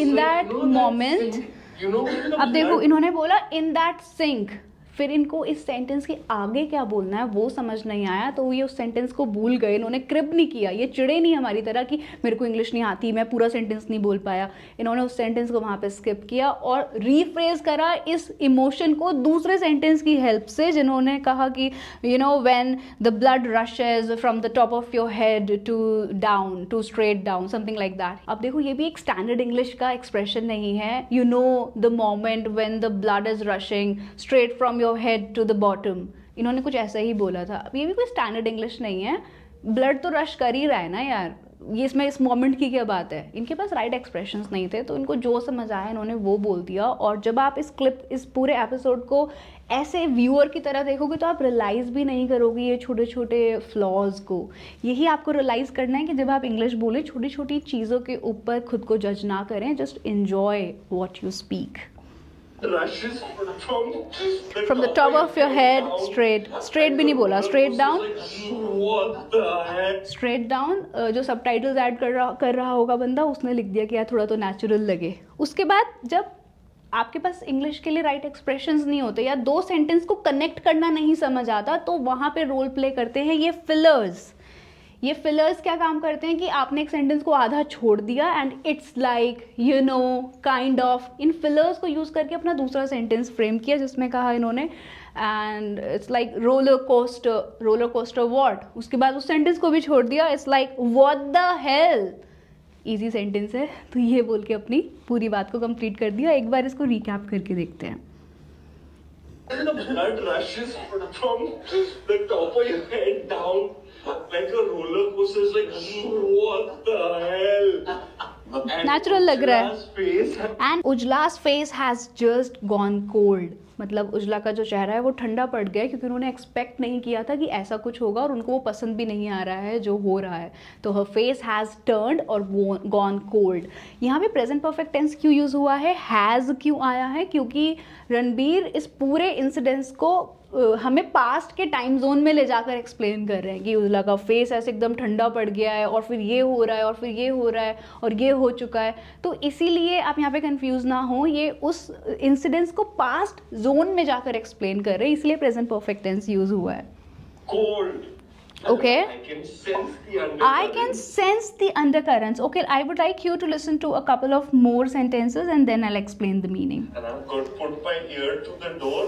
in that moment. अब देखो इन्होंने बोला in that sink, फिर इनको इस sentence के आगे क्या बोलना है वो समझ नहीं आया, तो ये उस सेंटेंस को भूल गए। इन्होंने क्रिप नहीं किया, ये चिड़े नहीं हमारी तरह कि मेरे को इंग्लिश नहीं आती, मैं पूरा सेंटेंस नहीं बोल पाया। इन्होंने उस सेंटेंस को वहाँ पे स्किप किया और रीफ्रेज करा इस इमोशन को दूसरे सेंटेंस की हेल्प से, जिन्होंने कहा कि you know when the blood rushes from the top of your head to down, to straight down, something like that. अब देखो ये भी एक स्टैंडर्ड इंग्लिश का एक्सप्रेशन नहीं है, you know the moment when the blood is rushing straight from head to the bottom, इन्होंने कुछ ऐसा ही बोला था। अब ये भी कोई स्टैंडर्ड इंग्लिश नहीं है, ब्लड तो रश कर ही रहा है ना यार, ये इसमें इस मोमेंट की क्या बात है। इनके पास राइट एक्सप्रेशंस नहीं थे, तो इनको जो समझ आया इन्होंने वो बोल दिया। और जब आप इस क्लिप, इस पूरे एपिसोड को ऐसे व्यूअर की तरह देखोगे तो आप रियलाइज़ भी नहीं करोगे ये छोटे छोटे फ्लॉज को। यही आपको रियलाइज़ करना है कि जब आप इंग्लिश बोलें छोटी छोटी चीज़ों के ऊपर खुद को जज ना करें, just enjoy what you speak. From the top of your head, straight भी नहीं बोला, straight down जो subtitles ऐड कर रहा होगा बंदा, उसने लिख दिया कि यार थोड़ा तो natural लगे। उसके बाद जब आपके पास इंग्लिश के लिए राइट एक्सप्रेशंस नहीं होते या दो सेंटेंस को कनेक्ट करना नहीं समझ आता, तो वहाँ पे रोल प्ले करते हैं ये फिलर्स। ये फिलर्स क्या काम करते हैं कि आपने एक सेंटेंस को आधा छोड़ दिया, and it's like, you know, kind of, इन फिलर्स को यूज़ करके अपना दूसरा सेंटेंस फ्रेम किया, जिसमें कहा इन्होंने and it's like roller coaster what, उसके बाद उस सेंटेंस को भी छोड़ दिया, it's like what the hell, easy sentence है, तो ये बोल के अपनी पूरी बात को कंप्लीट कर दिया। एक बार इसको रिकैप करके देखते हैं। नेचुरल लग रहा है। And उजलास face has just gone cold, मतलब उजला का जो चेहरा है वो ठंडा पड़ गया, क्योंकि उन्होंने एक्सपेक्ट नहीं किया था कि ऐसा कुछ होगा और उनको वो पसंद भी नहीं आ रहा है जो हो रहा है। तो हर फेस हैज़ टर्न्ड और गॉन कोल्ड। यहाँ पे प्रेजेंट परफेक्ट टेंस क्यों यूज़ हुआ है, हैज़ क्यों आया है, क्योंकि रणबीर इस पूरे इंसिडेंस को हमें पास्ट के टाइम जोन में ले जाकर एक्सप्लेन कर रहे हैं कि उजला का फेस ऐसे एकदम ठंडा पड़ गया है और फिर ये हो रहा है और फिर ये हो रहा है और ये हो चुका है। तो इसीलिए आप यहाँ पे कंफ्यूज ना हो, ये उस इंसिडेंस को पास्ट जोन में जाकर एक्सप्लेन कर रहे हैं, इसलिए प्रेजेंट परफेक्ट टेंस यूज हुआ है। Okay, I can sense the undercurrents. Okay, I would like you to listen to a couple of more sentences and then I'll explain the meaning. And I'm going to put my ear to the door.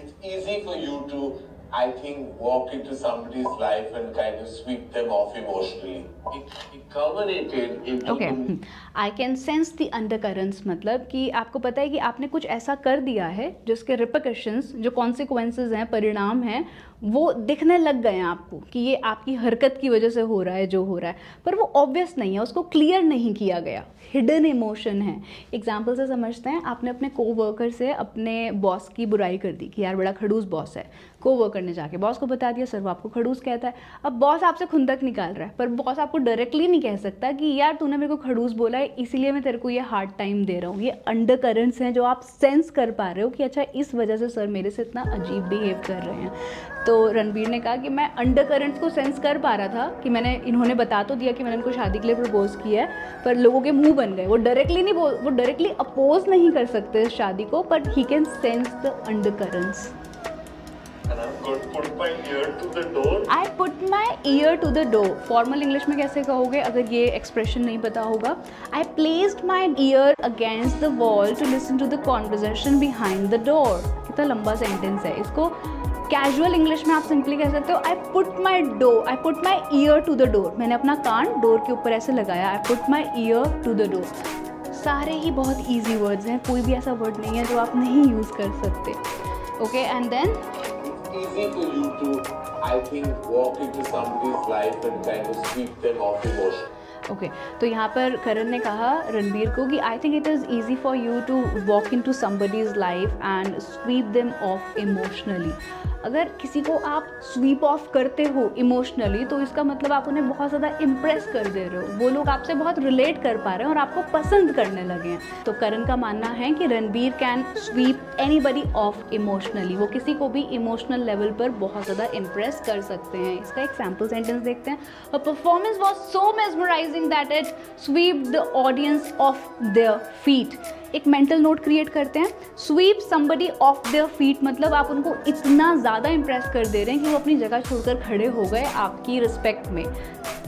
It's easy for you to I think, walk into somebody's life and kind of sweep them off emotionally. It culminated in... Okay, I can sense the undercurrents, मतलब कि आपको पता है कि आपने कुछ ऐसा कर दिया है जिसके repercussions, जो consequences हैं, परिणाम हैं, वो दिखने लग गए हैं आपको कि ये आपकी हरकत की वजह से हो रहा है जो हो रहा है, पर वो obvious नहीं है, उसको clear नहीं किया गया, hidden emotion है। एग्जाम्पल से समझते हैं, आपने अपने co-worker से अपने बॉस की बुराई कर दी कि यार बड़ा खड़ूस बॉस है, co-worker करने जाके बॉस को बता दिया, सर वो आपको खड़ूस कहता है। अब बॉस आपसे खुंदक निकाल रहा है, पर बॉस आपको डायरेक्टली नहीं कह सकता कि यार तूने मेरे को खड़ूस बोला है इसीलिए मैं तेरे को ये हार्ड टाइम दे रहा हूँ। ये अंडरकरंट्स हैं जो आप सेंस कर पा रहे हो कि अच्छा इस वजह से सर मेरे से इतना अजीब बिहेव कर रहे हैं। तो रणवीर ने कहा कि मैं अंडरकरंट्स को सेंस कर पा रहा था कि मैंने, इन्होंने बता तो दिया कि मैंने उनको शादी के लिए प्रपोज किया है, पर लोगों के मुँह बन गए, वो डायरेक्टली नहीं बोल, वो डायरेक्टली अपोज नहीं कर सकते इस शादी को, but he can sense the undercurrents. And I'm going to put my ear to the door. I put my ear to the door. Formal English में कैसे कहोगे अगर ये expression नहीं पता होगा? I placed my ear against the wall to listen to the conversation behind the door. कितना लंबा sentence है, इसको कैजुअल इंग्लिश में आप सिंपली कह सकते हो I put my door, I put my ear to the door, मैंने अपना कान डोर के ऊपर ऐसे लगाया, I put my ear to the door. सारे ही बहुत ईजी वर्ड्स हैं, कोई भी ऐसा वर्ड नहीं है जो आप नहीं यूज़ कर सकते। Okay and then easy for you to, I think, walk into somebody's life and kind of sweep them off emotion. Okay, तो यहाँ पर करण ने कहा रणवीर को कि I think it is easy for you to walk in to somebody's life and sweep them off emotionally. अगर किसी को आप स्वीप ऑफ करते हो इमोशनली तो इसका मतलब आप उन्हें बहुत ज़्यादा इम्प्रेस कर दे रहे हो, वो लोग आपसे बहुत रिलेट कर पा रहे हैं और आपको पसंद करने लगे हैं। तो करण का मानना है कि Ranveer can sweep anybody off emotionally, वो किसी को भी इमोशनल लेवल पर बहुत ज़्यादा इम्प्रेस कर सकते हैं। इसका एग्जाम्पल सेंटेंस देखते हैं, a performance was so mesmerising that it swept the audience off their feet. एक मेंटल नोट क्रिएट करते हैं, sweep somebody off their feet, मतलब आप उनको इतना ज़्यादा इम्प्रेस कर दे रहे हैं कि वो अपनी जगह छोड़कर खड़े हो गए आपकी रिस्पेक्ट में।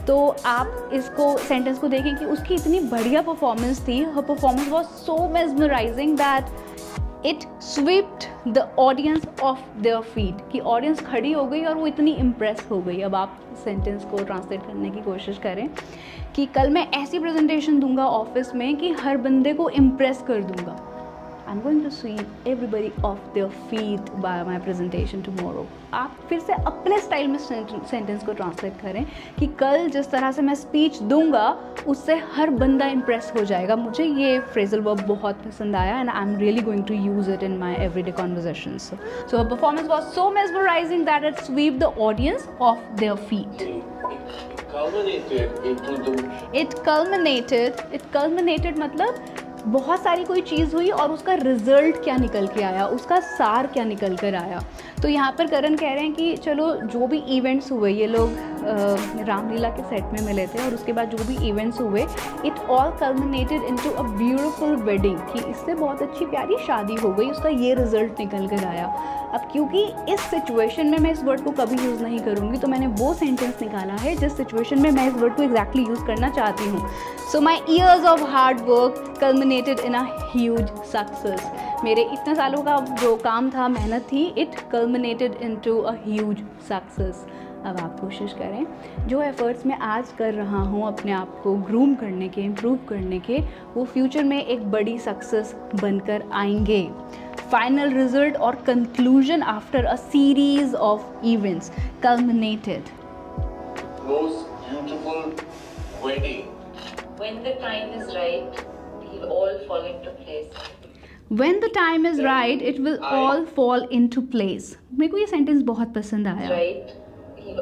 तो आप इसको सेंटेंस को देखें कि उसकी इतनी बढ़िया परफॉर्मेंस थी, her performance was so mesmerising that it swept the audience off their feet, कि ऑडियंस खड़ी हो गई और वो इतनी इम्प्रेस हो गई। अब आप सेंटेंस को ट्रांसलेट करने की कोशिश करें कि कल मैं ऐसी प्रेजेंटेशन दूंगा ऑफिस में कि हर बंदे को इम्प्रेस कर दूंगा। I am going to sweep everybody off their feet by my presentation tomorrow. आप फिर से अपने स्टाइल में सेंटेंस को ट्रांसलेट करें कि कल जिस तरह से मैं स्पीच दूंगा उससे हर बंदा इम्प्रेस हो जाएगा। मुझे ये फ्रेजल वर्ब बहुत पसंद आया and I am really going to use it in my every day conversations. So her performance was so mesmerising that it sweep the audience off their feet. It culminated मतलब बहुत सारी कोई चीज़ हुई और उसका रिजल्ट क्या निकल के आया, उसका सार क्या निकल कर आया। तो यहाँ पर करण कह रहे हैं कि चलो जो भी इवेंट्स हुए, ये लोग रामलीला के सेट में मिले थे और उसके बाद जो भी इवेंट्स हुए, it all culminated into a beautiful wedding, कि इससे बहुत अच्छी प्यारी शादी हो गई, उसका ये रिजल्ट निकल कर आया। अब क्योंकि इस सिचुएशन में मैं इस वर्ड को कभी यूज़ नहीं करूँगी तो मैंने वो सेंटेंस निकाला है जिस सिचुएशन में मैं इस वर्ड को एग्जैक्टली यूज़ करना चाहती हूँ। So my years of hard work culminated in a huge success, मेरे इतने सालों का जो काम था, मेहनत थी, it culminated into a huge success. अब आप कोशिश करें जो एफ़र्ट्स मैं आज कर रहा हूँ अपने आप को ग्रूम करने के, इम्प्रूव करने के, वो फ्यूचर में एक बड़ी सक्सेस बनकर आएंगे। फाइनल रिजल्ट और conclusion after a series of events culminated. Most beautiful wedding. When the time is right, we'll all fall into place. When the time is right, it will all fall into place. मेरे को ये sentence बहुत पसंद आया। Right. It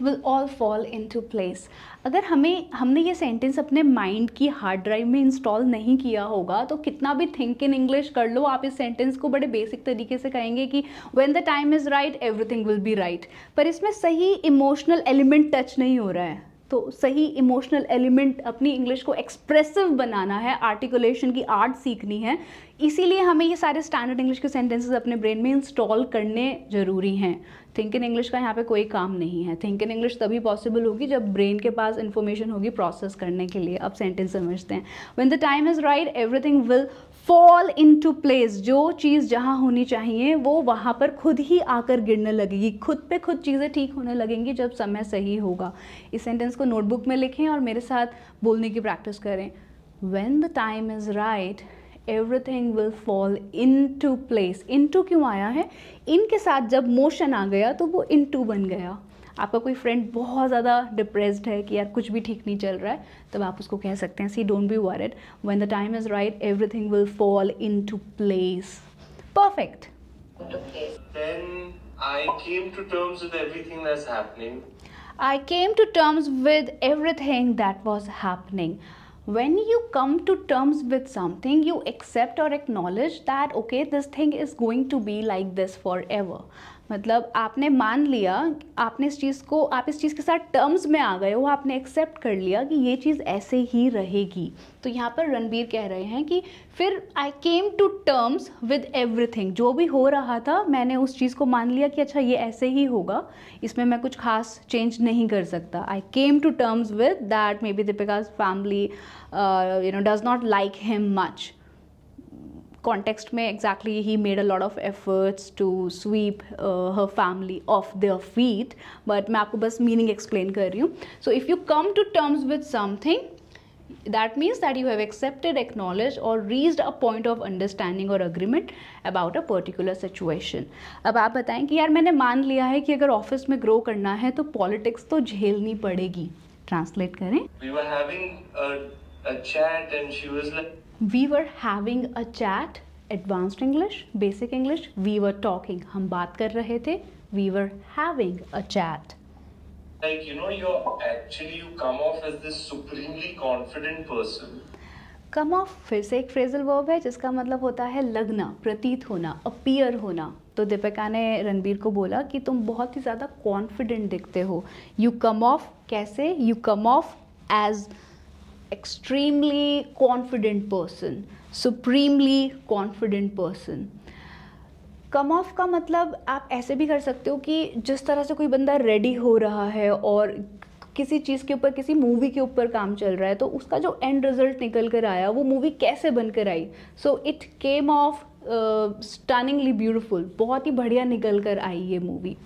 will all fall into place. अगर हमने ये sentence अपने माइंड की हार्ड ड्राइव में इंस्टॉल नहीं किया होगा तो कितना भी थिंक इन इंग्लिश कर लो, आप इस सेंटेंस को बड़े बेसिक तरीके से कहेंगे कि when the time is right, everything will be right, पर इसमें सही इमोशनल एलिमेंट टच नहीं हो रहा है। तो सही इमोशनल एलिमेंट, अपनी इंग्लिश को एक्सप्रेसिव बनाना है, आर्टिकुलेशन की आर्ट सीखनी है, इसीलिए हमें ये सारे स्टैंडर्ड इंग्लिश के सेंटेंसेस अपने ब्रेन में इंस्टॉल करने ज़रूरी हैं। थिंक इन इंग्लिश का यहाँ पे कोई काम नहीं है। थिंक इन इंग्लिश तभी पॉसिबल होगी जब ब्रेन के पास इन्फॉर्मेशन होगी प्रोसेस करने के लिए। अब सेंटेंस समझते हैं। When the time is right everything will fall in to place. जो चीज़ जहाँ होनी चाहिए वो वहाँ पर खुद ही आकर गिरने लगेगी, खुद पे खुद चीज़ें ठीक होने लगेंगी जब समय सही होगा। इस सेंटेंस को नोटबुक में लिखें और मेरे साथ बोलने की प्रैक्टिस करें। When the time is right everything will fall into place। into क्यों आया है? in के साथ जब मोशन आ गया तो वो into बन गया। आपका कोई फ्रेंड बहुत ज़्यादा डिप्रेस्ड है कि यार कुछ भी ठीक नहीं चल रहा है, तब आप उसको कह सकते हैं see don't be worried, when the time is right everything will fall into place। perfect। Then I came to terms with everything that's happening। I came to terms with everything that was happening। When you come to terms with something, you accept or acknowledge that okay, this thing is going to be like this forever। मतलब आपने मान लिया, आपने इस चीज़ को, आप इस चीज़ के साथ टर्म्स में आ गए हो, आपने एक्सेप्ट कर लिया कि ये चीज़ ऐसे ही रहेगी। तो यहाँ पर रणबीर कह रहे हैं कि फिर I came to terms with everything. जो भी हो रहा था मैंने उस चीज़ को मान लिया कि अच्छा ये ऐसे ही होगा, इसमें मैं कुछ खास चेंज नहीं कर सकता। I came to terms with that maybe Deepika's family does not like him much. Context में exactly he made a lot of efforts to sweep her family off their feet, but मैं आपको बस meaning explain कर रही हूँ। So if you come to terms with something that means that you have accepted acknowledge और reached a point of understanding और agreement about a particular situation. अब आप बताएं कि यार मैंने मान लिया है कि अगर ऑफिस में ग्रो करना है तो पॉलिटिक्स तो झेलनी पड़ेगी। ट्रांसलेट करें। We were having a chat, advanced English, basic English, we were talking, हम बात कर रहे थे, we were having a chat। Like you're actually you come off as this supremely confident person। Come off फिर से एक phrasal verb है जिसका मतलब होता है लगना, प्रतीत होना, अपीयर होना। तो दीपिका ने रणबीर को बोला कि तुम बहुत ही ज़्यादा कॉन्फिडेंट दिखते हो। You come off कैसे? You come off as extremely confident person, supremely confident person। Come off का मतलब आप ऐसे भी कर सकते हो कि जिस तरह से कोई बंदा रेडी हो रहा है और किसी चीज़ के ऊपर, किसी मूवी के ऊपर काम चल रहा है तो उसका जो एंड रिजल्ट निकल कर आया वो मूवी कैसे बनकर आई। So it came off stunningly beautiful, बहुत ही बढ़िया निकल कर आई ये मूवी।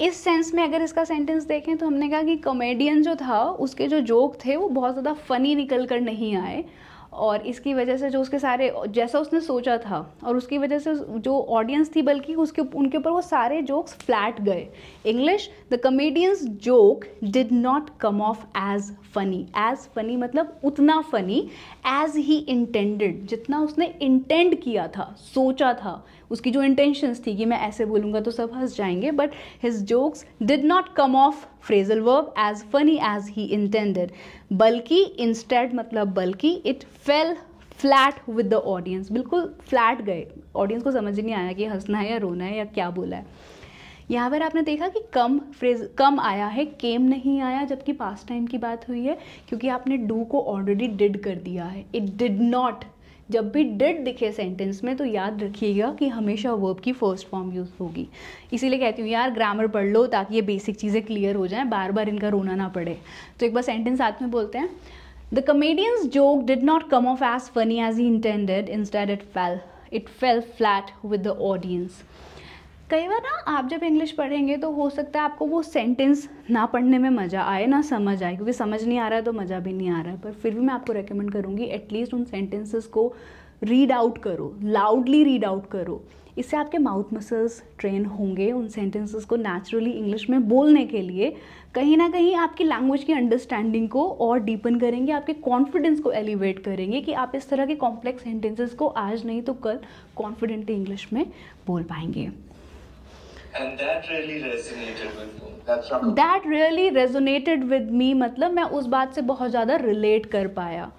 इस सेंस में अगर इसका सेंटेंस देखें तो हमने कहा कि कॉमेडियन जो था उसके जो जोक थे वो बहुत ज़्यादा फ़नी निकल कर नहीं आए और इसकी वजह से जो उसके सारे, जैसा उसने सोचा था और उसकी वजह से जो ऑडियंस थी बल्कि उसके उनके ऊपर वो सारे जोक्स फ्लैट गए। English the comedian's joke did not come off as funny. As funny मतलब उतना फ़नी एज ही इंटेंडेड, जितना उसने इंटेंड किया था, सोचा था, उसकी जो इंटेंशंस थी कि मैं ऐसे बोलूँगा तो सब हंस जाएंगे। But his jokes did not come off phrasal verb as funny as he intended, बल्कि इंस्टेड मतलब बल्कि it fell flat with the audience, बिल्कुल फ्लैट गए। ऑडियंस को समझ नहीं आया कि हंसना है या रोना है या क्या बोला है। यहाँ पर आपने देखा कि कम फ्रेज कम आया है, केम नहीं आया, जबकि पास्ट टाइम की बात हुई है क्योंकि आपने डू को ऑलरेडी डिड कर दिया है। इट डिड नॉट, जब भी डिड दिखे सेंटेंस में तो याद रखिएगा कि हमेशा वर्ब की फर्स्ट फॉर्म यूज़ होगी। इसीलिए कहती हूँ यार ग्रामर पढ़ लो ताकि ये बेसिक चीज़ें क्लियर हो जाएं, बार बार इनका रोना ना पड़े। तो एक बार सेंटेंस साथ में बोलते हैं। The comedian's joke did not come off as funny as he intended, instead it fell flat with the audience. कई बार ना आप जब इंग्लिश पढ़ेंगे तो हो सकता है आपको वो सेंटेंस ना पढ़ने में मज़ा आए ना समझ आए, क्योंकि समझ नहीं आ रहा है तो मज़ा भी नहीं आ रहा है। पर फिर भी मैं आपको रेकमेंड करूँगी एटलीस्ट उन सेंटेंसेस को रीड आउट करो, लाउडली रीड आउट करो। इससे आपके माउथ मसल्स ट्रेन होंगे उन सेंटेंसेस को नेचुरली इंग्लिश में बोलने के लिए। कहीं ना कहीं आपकी लैंग्वेज की अंडरस्टैंडिंग को और डीपन करेंगे, आपके कॉन्फिडेंस को एलिवेट करेंगे कि आप इस तरह के कॉम्प्लेक्स सेंटेंसेस को आज नहीं तो कल कॉन्फिडेंटली इंग्लिश में बोल पाएंगे। And that really resonated with me. That really resonated with me मतलब मैं उस बात से बहुत ज़्यादा रिलेट कर पाया।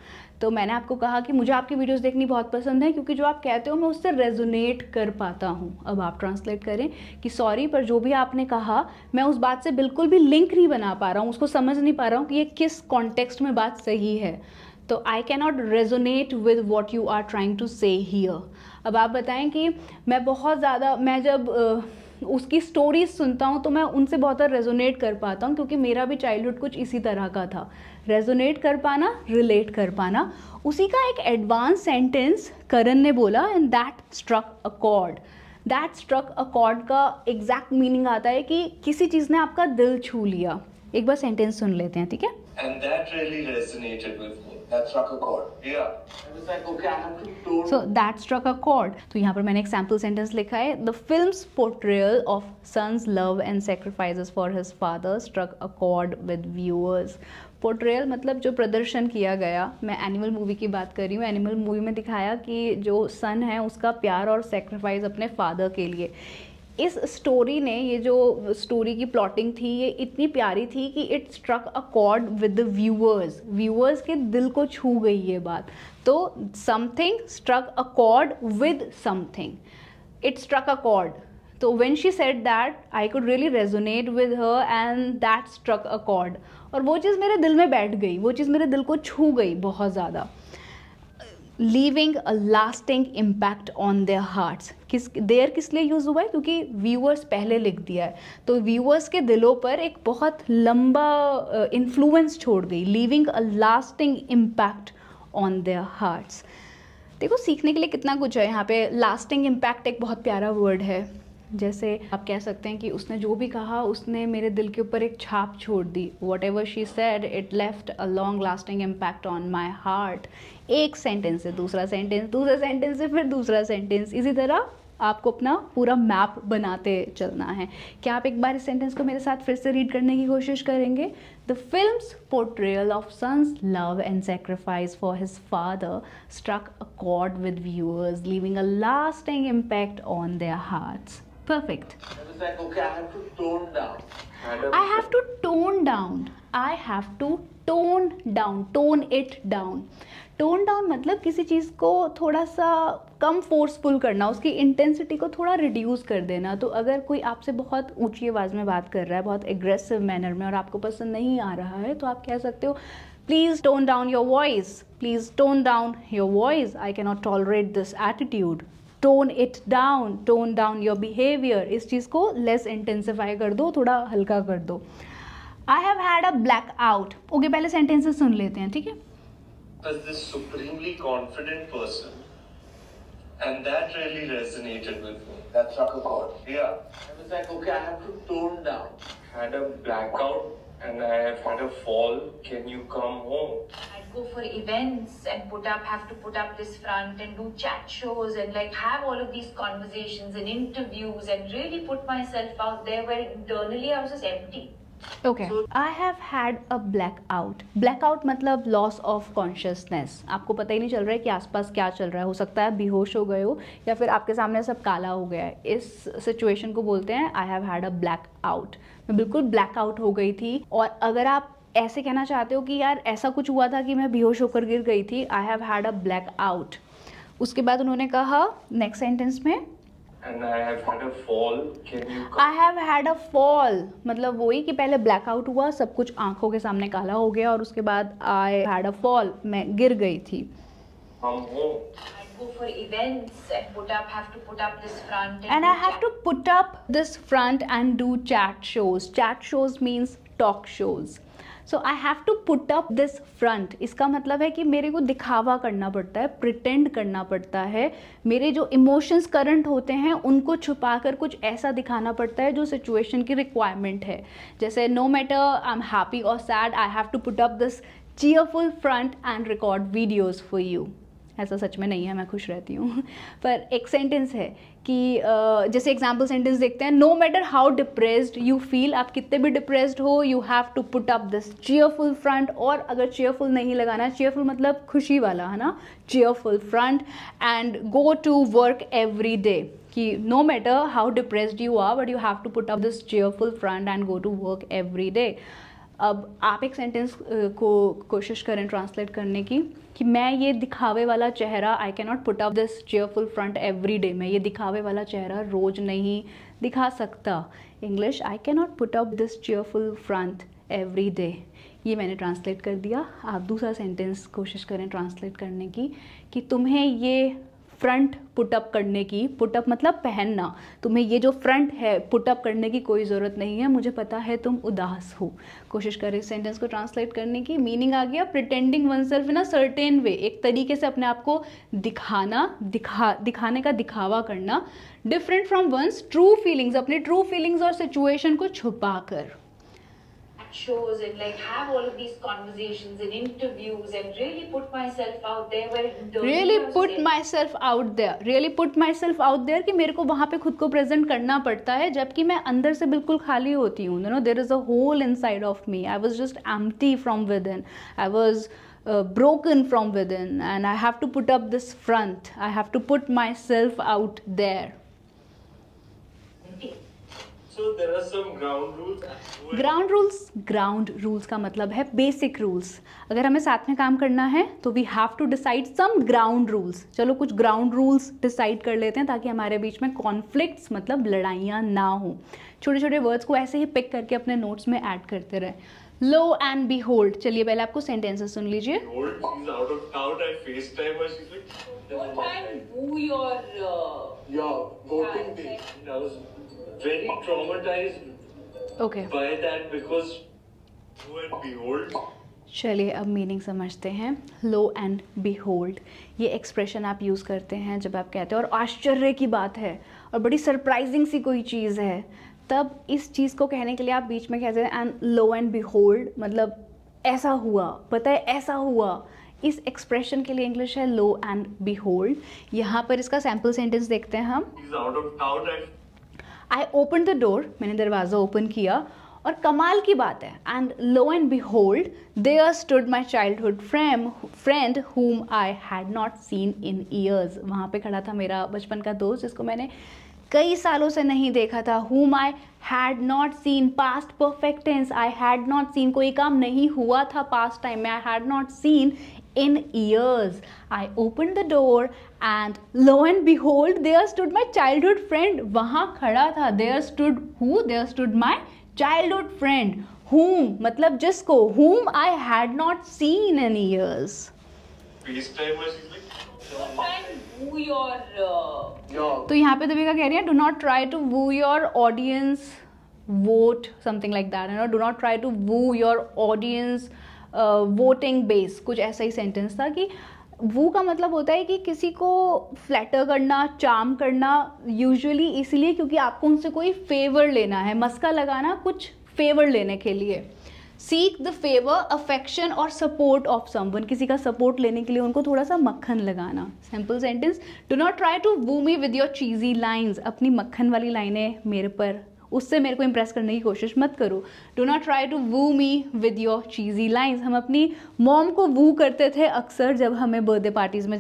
तो मैंने आपको कहा कि मुझे आपकी वीडियोस देखनी बहुत पसंद है क्योंकि जो आप कहते हो मैं उससे रेजोनेट कर पाता हूँ। अब आप ट्रांसलेट करें कि सॉरी पर जो भी आपने कहा मैं उस बात से बिल्कुल भी लिंक नहीं बना पा रहा हूँ, उसको समझ नहीं पा रहा हूँ कि ये किस कॉन्टेक्स्ट में बात सही है। तो I cannot resonate with what you are trying to say here. अब आप बताएं कि मैं जब उसकी स्टोरीज सुनता हूँ तो मैं उनसे बहुत रेजोनेट कर पाता हूँ, क्योंकि मेरा भी चाइल्डहुड कुछ इसी तरह का था। रेजोनेट कर पाना, रिलेट कर पाना। उसी का एक एडवांस सेंटेंस करन ने बोला, and that struck a chord. That struck a chord का एग्जैक्ट मीनिंग आता है कि किसी चीज़ ने आपका दिल छू लिया। एक बार सेंटेंस सुन लेते हैं, ठीक है? And that really resonated with me. That struck a chord. Yeah. I was like, okay, I have to do. So that struck a chord. तो यहाँ पर मैंने एक सैम्पल सेंटेंस लिखा है, The film's portrayal of son's love and sacrifices for his father struck a chord with viewers. Portrayal मतलब जो प्रदर्शन किया गया, मैं एनिमल मूवी की बात कर रही हूँ। एनिमल मूवी में दिखाया कि जो सन है उसका प्यार और सेक्रीफाइस अपने फादर के लिए। इस स्टोरी ने, ये जो स्टोरी की प्लॉटिंग थी, ये इतनी प्यारी थी कि it struck a chord with the viewers. Viewers के दिल को छू गई ये बात। तो something struck a chord with something, it struck a chord. तो when she said that I could really resonate with her and that struck a chord. और वो चीज़ मेरे दिल में बैठ गई, वो चीज़ मेरे दिल को छू गई बहुत ज़्यादा। Leaving a lasting impact on their hearts. किस लिए यूज़ हुआ है? क्योंकि व्यूअर्स पहले लिख दिया है, तो व्यूअर्स के दिलों पर एक बहुत लंबा इन्फ्लुएंस छोड़ गई। Leaving a lasting impact on their hearts. देखो, सीखने के लिए कितना कुछ है यहाँ पे। Lasting impact एक बहुत प्यारा वर्ड है। जैसे आप कह सकते हैं कि उसने जो भी कहा उसने मेरे दिल के ऊपर एक छाप छोड़ दी। Whatever she said, it left a long lasting impact on my heart. एक सेंटेंस से दूसरा सेंटेंस, दूसरे सेंटेंस से फिर दूसरा सेंटेंस, इसी तरह आपको अपना पूरा मैप बनाते चलना है। क्या आप एक बार इस सेंटेंस को मेरे साथ फिर से रीड करने की कोशिश करेंगे? The film's portrayal of son's love and sacrifice for his father struck a chord with viewers, leaving a lasting impact on their hearts. Perfect. I was like, okay, I have to tone down. I have to tone down. I have to tone down. Tone it down. Tone down मतलब किसी चीज़ को थोड़ा सा कम forceful करना, उसकी intensity को थोड़ा reduce कर देना। तो अगर कोई आपसे बहुत ऊँची आवाज़ में बात कर रहा है, बहुत एग्रेसिव मैनर में, और आपको पसंद नहीं आ रहा है, तो आप कह सकते हो, Please tone down your voice. Please tone down your voice. I cannot tolerate this attitude. Tone it down, tone down your behaviour. इस चीज़ को लेस इंटेंसिफाई कर दो, थोड़ा हल्का कर दो। I have had a black out. Okay, पहले सेंटेंसेस सुन लेते हैं, ठीक है? As this supremely confident person, and that really resonated with me. That struck a chord. Yeah. I was like, okay, I have to tone down. Had a blackout and I have had a fall. Can you come home? Go for events and have to put up this front and do chat shows and like have all of these conversations and interviews and really put myself out there, where internally I was just empty. Okay. So, I have had a blackout. Blackout मतलब loss of consciousness. आपको पता ही नहीं चल रहा है कि आसपास क्या चल रहा है। हो सकता है बेहोश हो गए हो, या फिर आपके सामने सब काला हो गया है। इस सिचुएशन को बोलते हैं I have had a blackout. मैं बिल्कुल blackout हो गई थी। और अगर आप ऐसे कहना चाहते हो कि यार ऐसा कुछ हुआ था कि मैं बेहोश होकर गिर गई थी, I have had a black out. उसके बाद उन्होंने कहा नेक्स्ट सेंटेंस में, and I have had a fall, can you come? I have had a fall मतलब वही कि पहले ब्लैक आउट हुआ, सब कुछ आंखों के सामने काला हो गया, और उसके बाद आई हैड अ फॉल, मैं गिर गई थी। For events and have to put up this front and I have to put up this front and do chat shows. Chat shows means talk shows. So I have to put up this front. इसका मतलब है कि मेरे को दिखावा करना पड़ता है, प्रिटेंड करना पड़ता है। मेरे जो इमोशंस करंट होते हैं उनको छुपा कर कुछ ऐसा दिखाना पड़ता है जो सिचुएशन की रिक्वायरमेंट है। जैसे no matter I am happy और sad, I have to put up this cheerful front and record videos for you. ऐसा सच में नहीं है, मैं खुश रहती हूँ। पर एक सेंटेंस है कि जैसे एग्जाम्पल सेंटेंस देखते हैं, no matter how depressed you feel, आप कितने भी डिप्रेस्ड हो, you have to put up this cheerful front. और अगर चीयरफुल नहीं लगाना, चीयरफुल मतलब खुशी वाला, है ना, cheerful front and go to work every day. कि no matter how depressed you are but you have to put up this cheerful front and go to work every day. अब आप एक सेंटेंस को कोशिश करें ट्रांसलेट करने की कि मैं ये दिखावे वाला चेहरा, I can not put up this cheerful front every day, मैं ये दिखावे वाला चेहरा रोज़ नहीं दिखा सकता। English, I can not put up this cheerful front every day. ये मैंने ट्रांसलेट कर दिया। आप दूसरा सेंटेंस कोशिश करें ट्रांसलेट करने की कि तुम्हें ये फ्रंट पुटअप करने की, पुटअप मतलब पहनना, तुम्हें ये जो फ्रंट है पुटअप करने की कोई ज़रूरत नहीं है, मुझे पता है तुम उदास हो। कोशिश करें सेंटेंस को ट्रांसलेट करने की। मीनिंग आ गया, pretending oneself in a certain way, एक तरीके से अपने आप को दिखाना, दिखाने का दिखावा करना, different from one's true feelings, अपने ट्रू फीलिंग्स और सिचुएशन को छुपा कर। shows and like have all of these conversations and interviews and really put myself out there where really put myself out there कि मेरे को वहाँ पे खुद को प्रेजेंट करना पड़ता है जबकि मैं अंदर से बिल्कुल खाली होती हूँ। you know there is a hole inside of me, I was just empty from within, I was broken from within and I have to put up this front, I have to put myself out there. So there are some ground rules. Ground rules का मतलब है basic rules. अगर हमें साथ में काम करना है तो we have to decide some ground rules. चलो कुछ ग्राउंड रूल्स डिसाइड कर लेते हैं ताकि हमारे बीच में कॉन्फ्लिक्ट्स मतलब लड़ाइयाँ ना हो। छोटे छोटे वर्ड्स को ऐसे ही पिक करके अपने नोट्स में ऐड करते रहें। Lo and behold. चलिए पहले आपको सेंटेंसेस सुन लीजिए। Very traumatized by that because lo and behold. चलिए अब मीनिंग समझते हैं। लो एंड बिहोल्ड, ये एक्सप्रेशन आप यूज़ करते हैं जब आप कहते हैं और आश्चर्य की बात है और बड़ी सरप्राइजिंग सी कोई चीज़ है, तब इस चीज़ को कहने के लिए आप बीच में कहते हैं एंड लो एंड बिहोल्ड, मतलब ऐसा हुआ, पता है ऐसा हुआ। इस एक्सप्रेशन के लिए इंग्लिश है लो एंड बिहोल्ड। यहाँ पर इसका सैम्पल सेंटेंस देखते हैं हम। आई ओपन द डोर, मैंने दरवाज़ा ओपन किया और कमाल की बात है and lo and behold there stood my childhood friend whom I had not seen in years. वहाँ पे खड़ा था मेरा बचपन का दोस्त जिसको मैंने कई सालों से नहीं देखा था। Whom I had not seen, past perfect tense, I had not seen, कोई काम नहीं हुआ था पास्ट टाइम में, I had not seen in years. I opened the door and lo and behold there stood my childhood friend. वहाँ खड़ा था, there stood who? There stood my childhood friend whom मतलब जिसको, whom I had not seen in years. तो यहाँ पे दीपिका कह रही है do not try to woo your audience vote something like that, you know, do not try to woo your audience voting base, कुछ ऐसा ही सेंटेंस था कि वो का मतलब होता है कि किसी को फ्लैटर करना, चार्म करना, यूजुअली इसलिए क्योंकि आपको उनसे कोई फेवर लेना है, मस्का लगाना, कुछ फेवर लेने के लिए। सीक द फेवर अफेक्शन और सपोर्ट ऑफ समवन, किसी का सपोर्ट लेने के लिए उनको थोड़ा सा मक्खन लगाना। Simple sentence, do not try to woo me with your cheesy lines, अपनी मक्खन वाली लाइनें मेरे पर, उससे मेरे को इम्प्रेस करने की कोशिश मत करो। Do not try to woo me with your cheesy lines. हम अपनी मॉम को वू करते थे अक्सर जब हमें बर्थडे पार्टीज़ में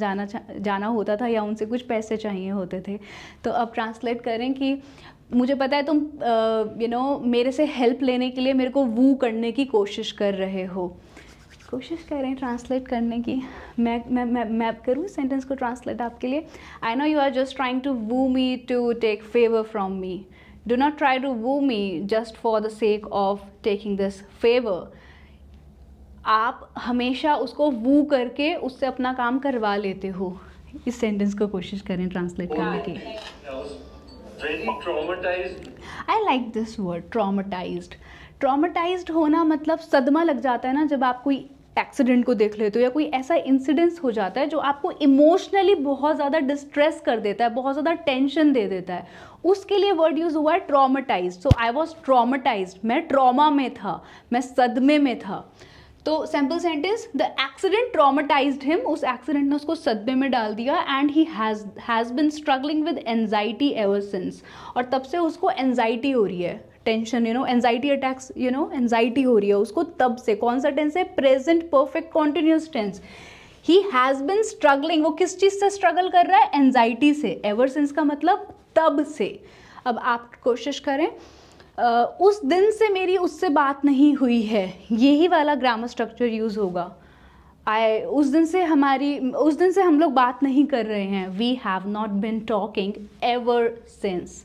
जाना होता था या उनसे कुछ पैसे चाहिए होते थे। तो अब ट्रांसलेट करें कि मुझे पता है तुम मेरे से हेल्प लेने के लिए मेरे को वू करने की कोशिश कर रहे हो। कोशिश करें ट्रांसलेट करने की। मैं करूँ सेंटेंस को ट्रांसलेट आपके लिए। I know you are just trying to woo me to take favour from me, do not try to woo me just for the sake of taking this favor. आप हमेशा उसको woo करके उससे अपना काम करवा लेते हो। इस सेंटेंस को कोशिश करें ट्रांसलेट करने की। I like this word ट्रामेटाइज्ड। ट्रामेटाइज्ड होना मतलब सदमा लग जाता है ना, जब आप कोई एक्सीडेंट को देख लेते हो या कोई ऐसा इंसिडेंस हो जाता है जो आपको इमोशनली बहुत ज़्यादा डिस्ट्रेस कर देता है, बहुत ज़्यादा टेंशन दे देता है, उसके लिए वर्ड यूज़ हुआ है traumatised. So I was traumatised, मैं ट्रॉमा में था, मैं सदमे में था। तो sample sentence, the accident traumatised him, उस एक्सीडेंट ने उसको सदमे में डाल दिया and he has bin struggling with anxiety ever since, और तब से उसको एनजाइटी हो रही है, टेंशन, एंजाइटी अटैक्स, एंजाइटी हो रही है उसको तब से। कौन सा टेंस है? Present perfect continuous tense. He has bin struggling, वो किस चीज़ से स्ट्रगल कर रहा है? एंजाइटी से। एवर सिंस का मतलब तब से। अब आप कोशिश करें उस दिन से मेरी उससे बात नहीं हुई है, यही वाला ग्रामर स्ट्रक्चर यूज़ होगा। आई उस दिन से हम लोग बात नहीं कर रहे हैं, we have not been talking ever since.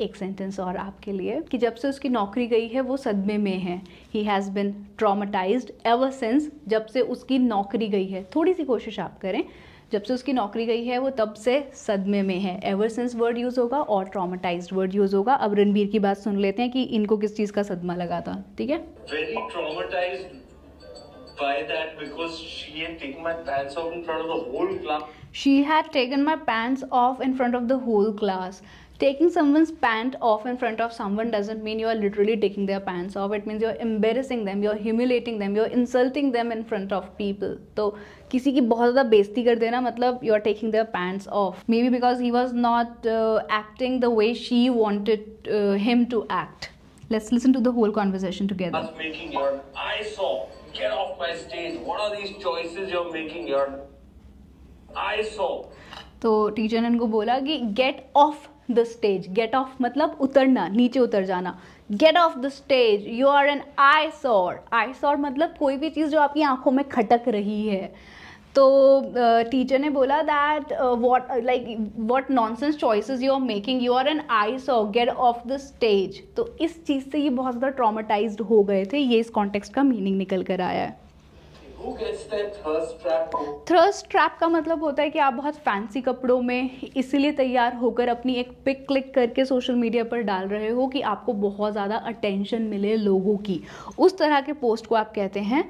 एक सेंटेंस और आपके लिए कि जब से उसकी नौकरी गई है वो सदमे में है. He has been traumatised ever since. जब से उसकी नौकरी गई है, थोड़ी सी कोशिश आप करें. जब से उसकी नौकरी गई है वो तब से सदमे में है. एवर सिंस वर्ड यूज़ होगा और ट्रॉमेटाइज्ड वर्ड यूज़ होगा. अब रणवीर की बात सुन लेते हैं कि इनको किस चीज़ का सदमा लगा था. ठीक है, very traumatised by that because she had taken my pants off in front of the whole class. She had taken my pants off in front of the whole class. Taking someone's pant off in front of someone doesn't mean you are literally taking their pants off. It means you are embarrassing them, you are humiliating them, you are insulting them in front of people. तो किसी की बहुत ज़्यादा बेइज्जती कर देना मतलब you are taking their pants off. Maybe because he was not acting the way she wanted him to act. Let's listen to the whole conversation together. That's making your I saw. Get off my stage. What are these choices you're making? Your I saw. तो teacher ने उनको बोला कि get off the stage. Get off मतलब उतरना, नीचे उतर जाना. Get off the stage. You are an eyesore. Eyesore मतलब कोई भी चीज़ जो आपकी आँखों में खटक रही है. तो टीचर ने बोला that what nonsense choices you are making. You are an eyesore. Get off the stage. तो इस चीज़ से ये बहुत ज़्यादा ट्रॉमेटाइज्ड हो गए थे. ये इस कॉन्टेक्स्ट का मीनिंग निकल कर आया है. Who gets that thirst trap? Thirst trap का मतलब होता है कि आप बहुत फैंसी कपड़ों में इसीलिए तैयार होकर अपनी एक पिक क्लिक करके सोशल मीडिया पर डाल रहे हो कि आपको बहुत ज़्यादा अटेंशन मिले लोगों की. उस तरह के पोस्ट को आप कहते हैं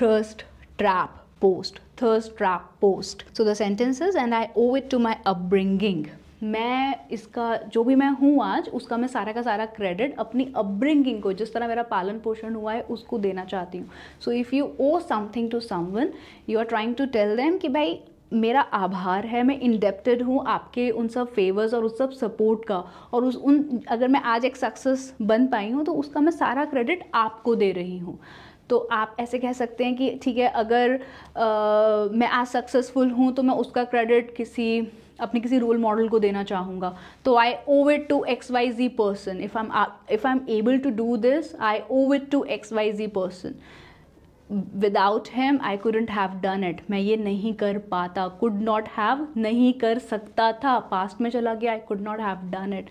thirst trap post. Thirst trap post. So the sentences and I owe it to my upbringing. मैं इसका जो भी मैं हूँ आज उसका मैं सारा का सारा क्रेडिट अपनी अपब्रिंगिंग को, जिस तरह मेरा पालन पोषण हुआ है, उसको देना चाहती हूँ. So if you owe something to someone you are trying to tell them कि भाई मेरा आभार है, मैं इंडेप्टेड हूँ आपके उन सब फेवर्स और उस सब सपोर्ट का, और उस उन अगर मैं आज एक सक्सेस बन पाई हूँ तो उसका मैं सारा क्रेडिट आपको दे रही हूँ. तो आप ऐसे कह सकते हैं कि ठीक है, अगर मैं आज सक्सेसफुल हूँ तो मैं उसका क्रेडिट अपने किसी रोल मॉडल को देना चाहूँगा. तो I owe it to XYZ person. If I am able to do this I owe it to XYZ person. Without him I couldn't have done it. मैं ये नहीं कर पाता. कुड नॉट हैव नहीं कर सकता था, पास्ट में चला गया. I could not have done it.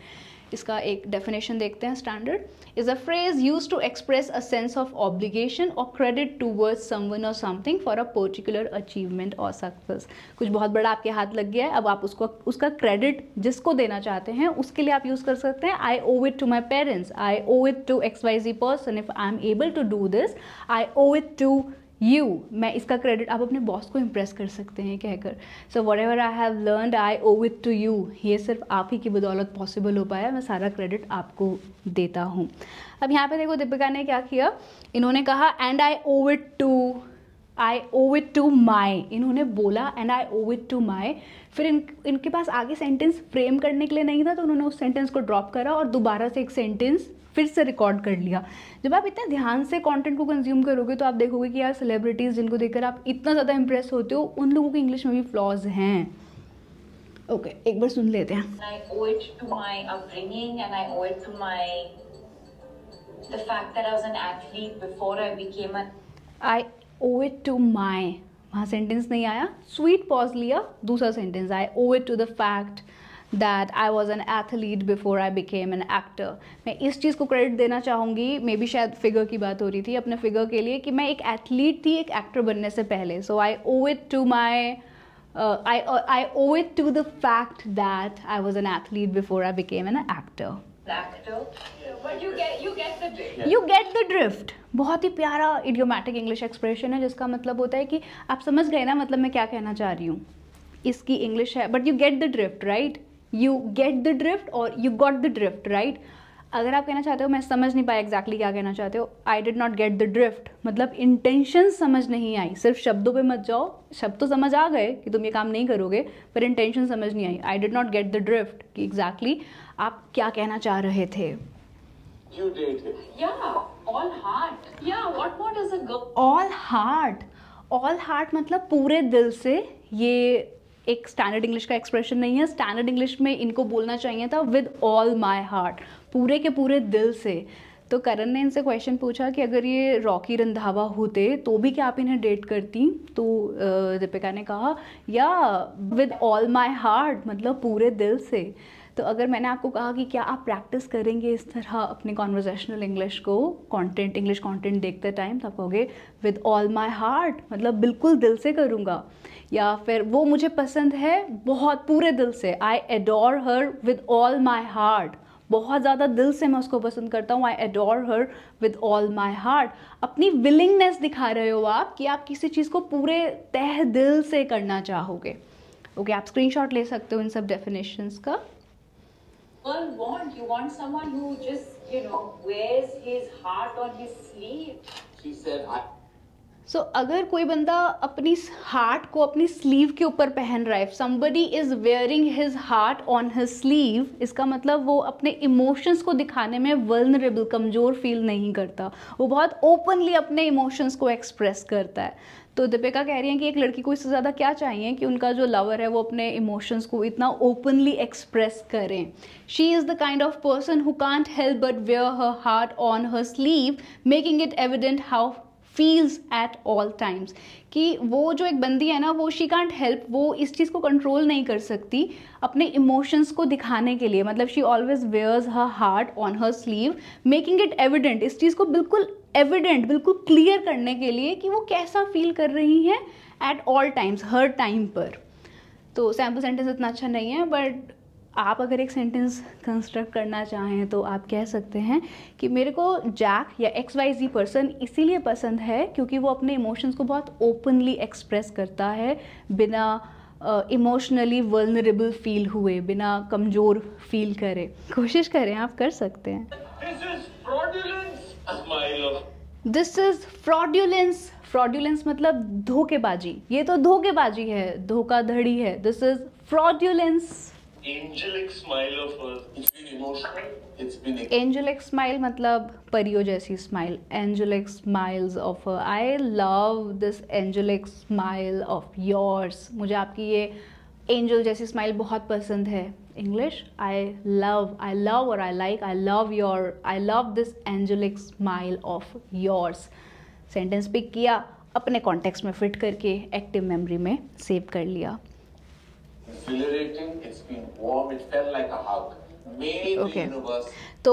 इसका एक डेफिनेशन देखते हैं. Standard is a phrase use to express a sense of obligation और क्रेडिट टूवर्ड्स समवन और something for a particular achievement और सक्सेस. कुछ बहुत बड़ा आपके हाथ लग गया है, अब आप उसका क्रेडिट जिसको देना चाहते हैं उसके लिए आप यूज़ कर सकते हैं I owe it to my parents, I owe it to XYZ person. If I am able to do this I owe it to you. मैं इसका क्रेडिट आप अपने बॉस को इम्प्रेस कर सकते हैं कहकर. So whatever I have learned I owe it to you. ये सिर्फ आप ही की बदौलत पॉसिबल हो पाया, मैं सारा क्रेडिट आपको देता हूँ. अब यहाँ पे देखो दीपिका ने क्या किया, इन्होंने कहा and I owe it to माई. इन्होंने बोला and I owe it to माई. फिर इनके पास आगे सेंटेंस फ्रेम करने के लिए नहीं था तो उन्होंने उस सेंटेंस को ड्रॉप करा और दोबारा से एक सेंटेंस फिर से रिकॉर्ड कर लिया. जब आप इतने ध्यान से कंटेंट को कंज्यूम करोगे तो आप देखोगे कि यार सेलिब्रिटीज़ जिनको देखकर आप इतना ज़्यादा इम्प्रेस होते हो उन लोगों के इंग्लिश में भी फ्लॉज हैं. ओके, एक बार सुन लेते हैं. I owe it to my upbringing and I owe it to my the fact that I was an athlete before I became a. I owe it to my, वहाँ sentence नहीं आया, sweet pause लिया, दूसरा sentence. I owe it to the fact that I was an athlete before I became an actor. मैं इस चीज़ को credit देना चाहूँगी. मे बी शायद फिगर की बात हो रही थी, अपने फिगर के लिए, कि मैं एक एथलीट थी एक एक्टर बनने से पहले. सो आई owe it to my I owe it to the fact that I was an athlete before I became an actor. You get the drift. बहुत ही प्यारा idiomatic English expression है जिसका मतलब होता है कि आप समझ गए ना मतलब मैं क्या कहना चाह रही हूँ. इसकी इंग्लिश है but you get the drift right. You get the drift और you got the drift right. अगर आप कहना चाहते हो मैं समझ नहीं पाया एग्जैक्टली क्या कहना चाहते हो, I did not get the drift, मतलब इंटेंशन समझ नहीं आई. सिर्फ शब्दों पे मत जाओ, शब्द तो समझ आ गए कि तुम ये काम नहीं करोगे, पर इंटेंशन समझ नहीं आई. I did not get the drift कि एग्जैक्टली आप क्या कहना चाह रहे थे. You did it. Yeah, all heart. Yeah, what more does a girl? All heart. All heart मतलब पूरे दिल से. ये एक स्टैंडर्ड इंग्लिश का एक्सप्रेशन नहीं है. स्टैंडर्ड इंग्लिश में इनको बोलना चाहिए था विद ऑल माई हार्ट, पूरे के पूरे दिल से. तो करण ने इनसे क्वेश्चन पूछा कि अगर ये रॉकी रंधावा होते तो भी क्या आप इन्हें डेट करती. तो दीपिका ने कहा या विद ऑल माई हार्ट मतलब पूरे दिल से. तो अगर मैंने आपको कहा कि क्या आप प्रैक्टिस करेंगे इस तरह अपने कॉन्वर्जेशनल इंग्लिश को कंटेंट इंग्लिश कंटेंट देखते टाइम, तो आप कहोगे विद ऑल माय हार्ट, मतलब बिल्कुल दिल से करूँगा, या फिर वो मुझे पसंद है बहुत पूरे दिल से, I adore her with all my heart, बहुत ज़्यादा दिल से मैं उसको पसंद करता हूँ, I adore her with all my heart. अपनी विलिंगनेस दिखा रहे हो आप कि आप किसी चीज़ को पूरे तह दिल से करना चाहोगे। ओके आप स्क्रीनशॉट ले सकते हो इन सब डेफिनेशंस का। You want someone who just, you know, wears his heart on his sleeve. She said, I... So, अगर कोई बंदा अपनी हार्ट को अपनी स्लीव के ऊपर पहन रहा है, somebody is wearing his heart on his sleeve, इसका मतलब वो अपने इमोशंस को दिखाने में vulnerable, कमज़ोर फील नहीं करता, वो बहुत ओपनली अपने इमोशंस को एक्सप्रेस करता है। तो दीपिका कह रही हैं कि एक लड़की को इससे ज़्यादा क्या चाहिए कि उनका जो लवर है वो अपने इमोशंस को इतना ओपनली एक्सप्रेस करें। She is the kind of person who can't help but wear her heart on her sleeve, making it evident how feels at all times. कि वो जो एक बंदी है ना, वो शी कांट हेल्प, वो इस चीज़ को कंट्रोल नहीं कर सकती अपने इमोशंस को दिखाने के लिए, मतलब she always wears her heart on her sleeve, making it evident, इस चीज़ को बिल्कुल एविडेंट, बिल्कुल क्लियर करने के लिए कि वो कैसा फील कर रही हैं एट ऑल टाइम्स, हर टाइम पर। तो सैम्पल सेंटेंस इतना अच्छा नहीं है, बट आप अगर एक सेंटेंस कंस्ट्रक्ट करना चाहें तो आप कह सकते हैं कि मेरे को जैक या एक्स वाई जी पर्सन इसीलिए पसंद है क्योंकि वो अपने इमोशंस को बहुत ओपनली एक्सप्रेस करता है, बिना इमोशनली वल्नरेबल फील हुए, बिना कमज़ोर फील करे। कोशिश करें, आप कर सकते हैं। This is फ्रॉड्यूलेंस। फ्रॉड्यूलेंस मतलब धोखेबाजी, ये तो धोखेबाजी है, धोखाधड़ी है। This is fraudulence. Angelic smile of her, it's been emotional, it's been angelic smile मतलब परियों जैसी smile, angelic smiles of her, I love this angelic smile of yours, मुझे आपकी ये एंजल जैसी स्माइल बहुत पसंद है। इंग्लिश आई लव और I like, I love your, I love this angelic smile of yours. Sentence pick किया, अपने कॉन्टेक्स्ट में फिट करके एक्टिव मेमोरी में सेव कर लिया। ओके तो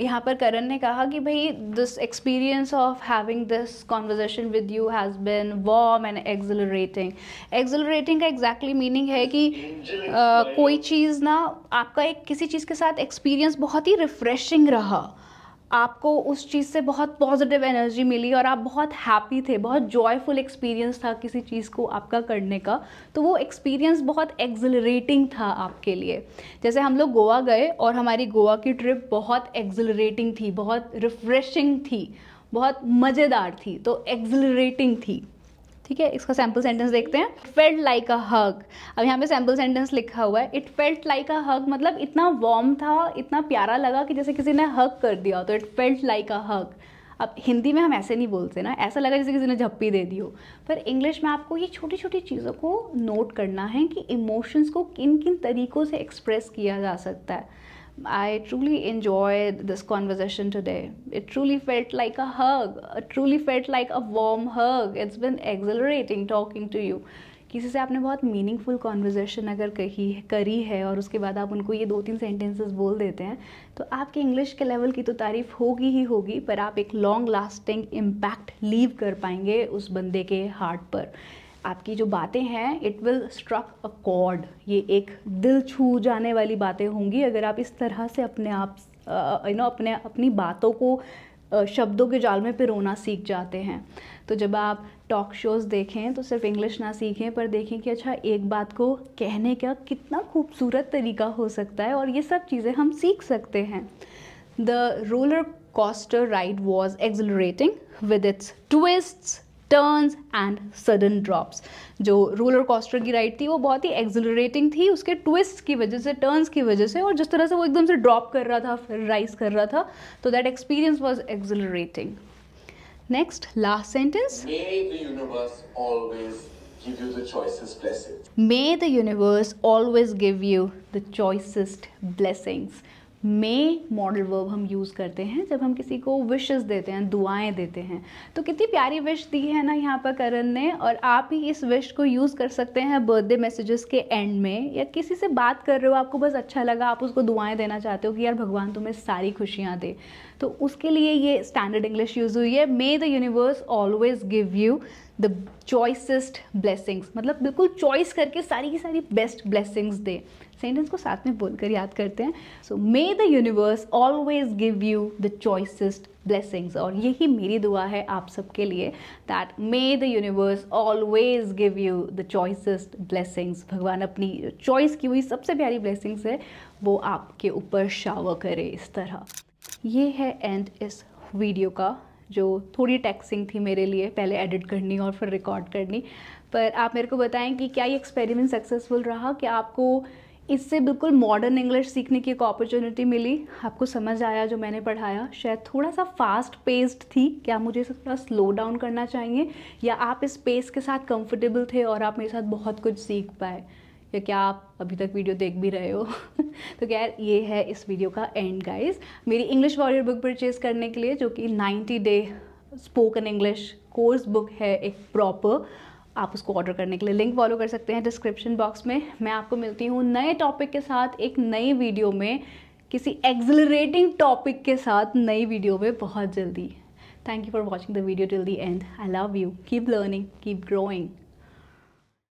यहाँ पर करण ने कहा कि भाई this experience of having this conversation with you has been warm and exhilarating. Exhilarating का एग्जैक्टली मीनिंग है कि कोई चीज़ ना, आपका एक किसी चीज़ के साथ एक्सपीरियंस बहुत ही रिफ्रेशिंग रहा, आपको उस चीज़ से बहुत पॉजिटिव एनर्जी मिली और आप बहुत हैप्पी थे, बहुत जॉयफुल एक्सपीरियंस था किसी चीज़ को आपका करने का, तो वो एक्सपीरियंस बहुत एक्सिलरेटिंग था आपके लिए। जैसे हम लोग गोवा गए और हमारी गोवा की ट्रिप बहुत एक्सिलरेटिंग थी, बहुत रिफ्रेशिंग थी, बहुत मज़ेदार थी, तो एक्सिलरेटिंग थी। ठीक है, इसका सैम्पल सेंटेंस देखते हैं। It felt like a hug. अब यहाँ पे सैम्पल सेंटेंस लिखा हुआ है, it felt like a hug मतलब इतना वार्म था, इतना प्यारा लगा कि जैसे किसी ने हग कर दिया, तो it felt like a hug. अब हिंदी में हम ऐसे नहीं बोलते ना, ऐसा लगा जैसे किसी ने झप्पी दे दी हो, पर इंग्लिश में आपको ये छोटी छोटी चीज़ों को नोट करना है कि इमोशंस को किन किन तरीक़ों से एक्सप्रेस किया जा सकता है। I truly enjoyed this conversation today. It truly felt like a hug. It truly felt like a warm hug. It's been exhilarating talking to you. किसी से आपने बहुत मीनिंगफुल कॉन्वर्जेशन अगर करी है और उसके बाद आप उनको ये 2-3 सेंटेंसेस बोल देते हैं, तो आपके इंग्लिश के लेवल की तो तारीफ़ होगी ही होगी, पर आप एक लॉन्ग लास्टिंग इम्पैक्ट लीव कर पाएंगे उस बंदे के हार्ट पर। आपकी जो बातें हैं, it will struck a chord, ये एक दिल छू जाने वाली बातें होंगी अगर आप इस तरह से अपने आप अपनी बातों को शब्दों के जाल में पिरोना सीख जाते हैं। तो जब आप टॉक शोज़ देखें तो सिर्फ इंग्लिश ना सीखें, पर देखें कि अच्छा एक बात को कहने का कितना खूबसूरत तरीका हो सकता है, और ये सब चीज़ें हम सीख सकते हैं। The roller coaster ride was exhilarating with its twists, turns and sudden drops. जो रोलर कोस्टर की राइड थी वो बहुत ही एक्सिलरेटिंग थी उसके ट्विस्ट्स की वजह से, टर्न्स की वजह से, और जिस तरह से वो एकदम से ड्रॉप कर रहा था फिर राइज कर रहा था, तो that experience was exhilarating. Next last sentence, may the universe always give you the choicest blessings. May modal verb हम यूज़ करते हैं जब हम किसी को विशेस देते हैं, दुआएं देते हैं। तो कितनी प्यारी विश दी है ना यहाँ पर करण ने, और आप ही इस विश को यूज़ कर सकते हैं बर्थडे मैसेजेस के एंड में, या किसी से बात कर रहे हो, आपको बस अच्छा लगा, आप उसको दुआएं देना चाहते हो कि यार भगवान तुम्हें सारी खुशियाँ दे, तो उसके लिए ये स्टैंडर्ड इंग्लिश यूज़ हुई है। May the universe always give you the choicest blessings, मतलब बिल्कुल चॉइस करके सारी की सारी बेस्ट ब्लेसिंग्स दे। सेंटेंस को साथ में बोलकर याद करते हैं। So may the universe always give you the choicest blessings, और यही मेरी दुआ है आप सबके लिए, that may the universe always give you the choicest blessings. भगवान अपनी चॉइस की हुई सबसे प्यारी ब्लेसिंग्स है वो आपके ऊपर शावर करे इस तरह। ये है एंड इस वीडियो का, जो थोड़ी टैक्सिंग थी मेरे लिए, पहले एडिट करनी और फिर रिकॉर्ड करनी। पर आप मेरे को बताएं कि क्या ये एक्सपेरिमेंट सक्सेसफुल रहा, क्या आपको इससे बिल्कुल मॉडर्न इंग्लिश सीखने की एक अपॉर्चुनिटी मिली, आपको समझ आया जो मैंने पढ़ाया, शायद थोड़ा सा फास्ट पेस्ड थी, क्या मुझे इसे थोड़ा स्लो डाउन करना चाहिए, या आप इस पेस के साथ कंफर्टेबल थे और आप मेरे साथ बहुत कुछ सीख पाए, या क्या आप अभी तक वीडियो देख भी रहे हो। तो खैर ये है इस वीडियो का एंड गाइस। मेरी इंग्लिश वॉरियर बुक परचेज़ करने के लिए, जो कि 90 day spoken English course book है एक प्रॉपर, आप उसको ऑर्डर करने के लिए लिंक फॉलो कर सकते हैं डिस्क्रिप्शन बॉक्स में। मैं आपको मिलती हूँ नए टॉपिक के साथ, एक नई वीडियो में, किसी एक्सिलरेटिंग टॉपिक के साथ, नई वीडियो में बहुत जल्दी। Thank you for watching the video till the end. I love you, keep learning, keep growing.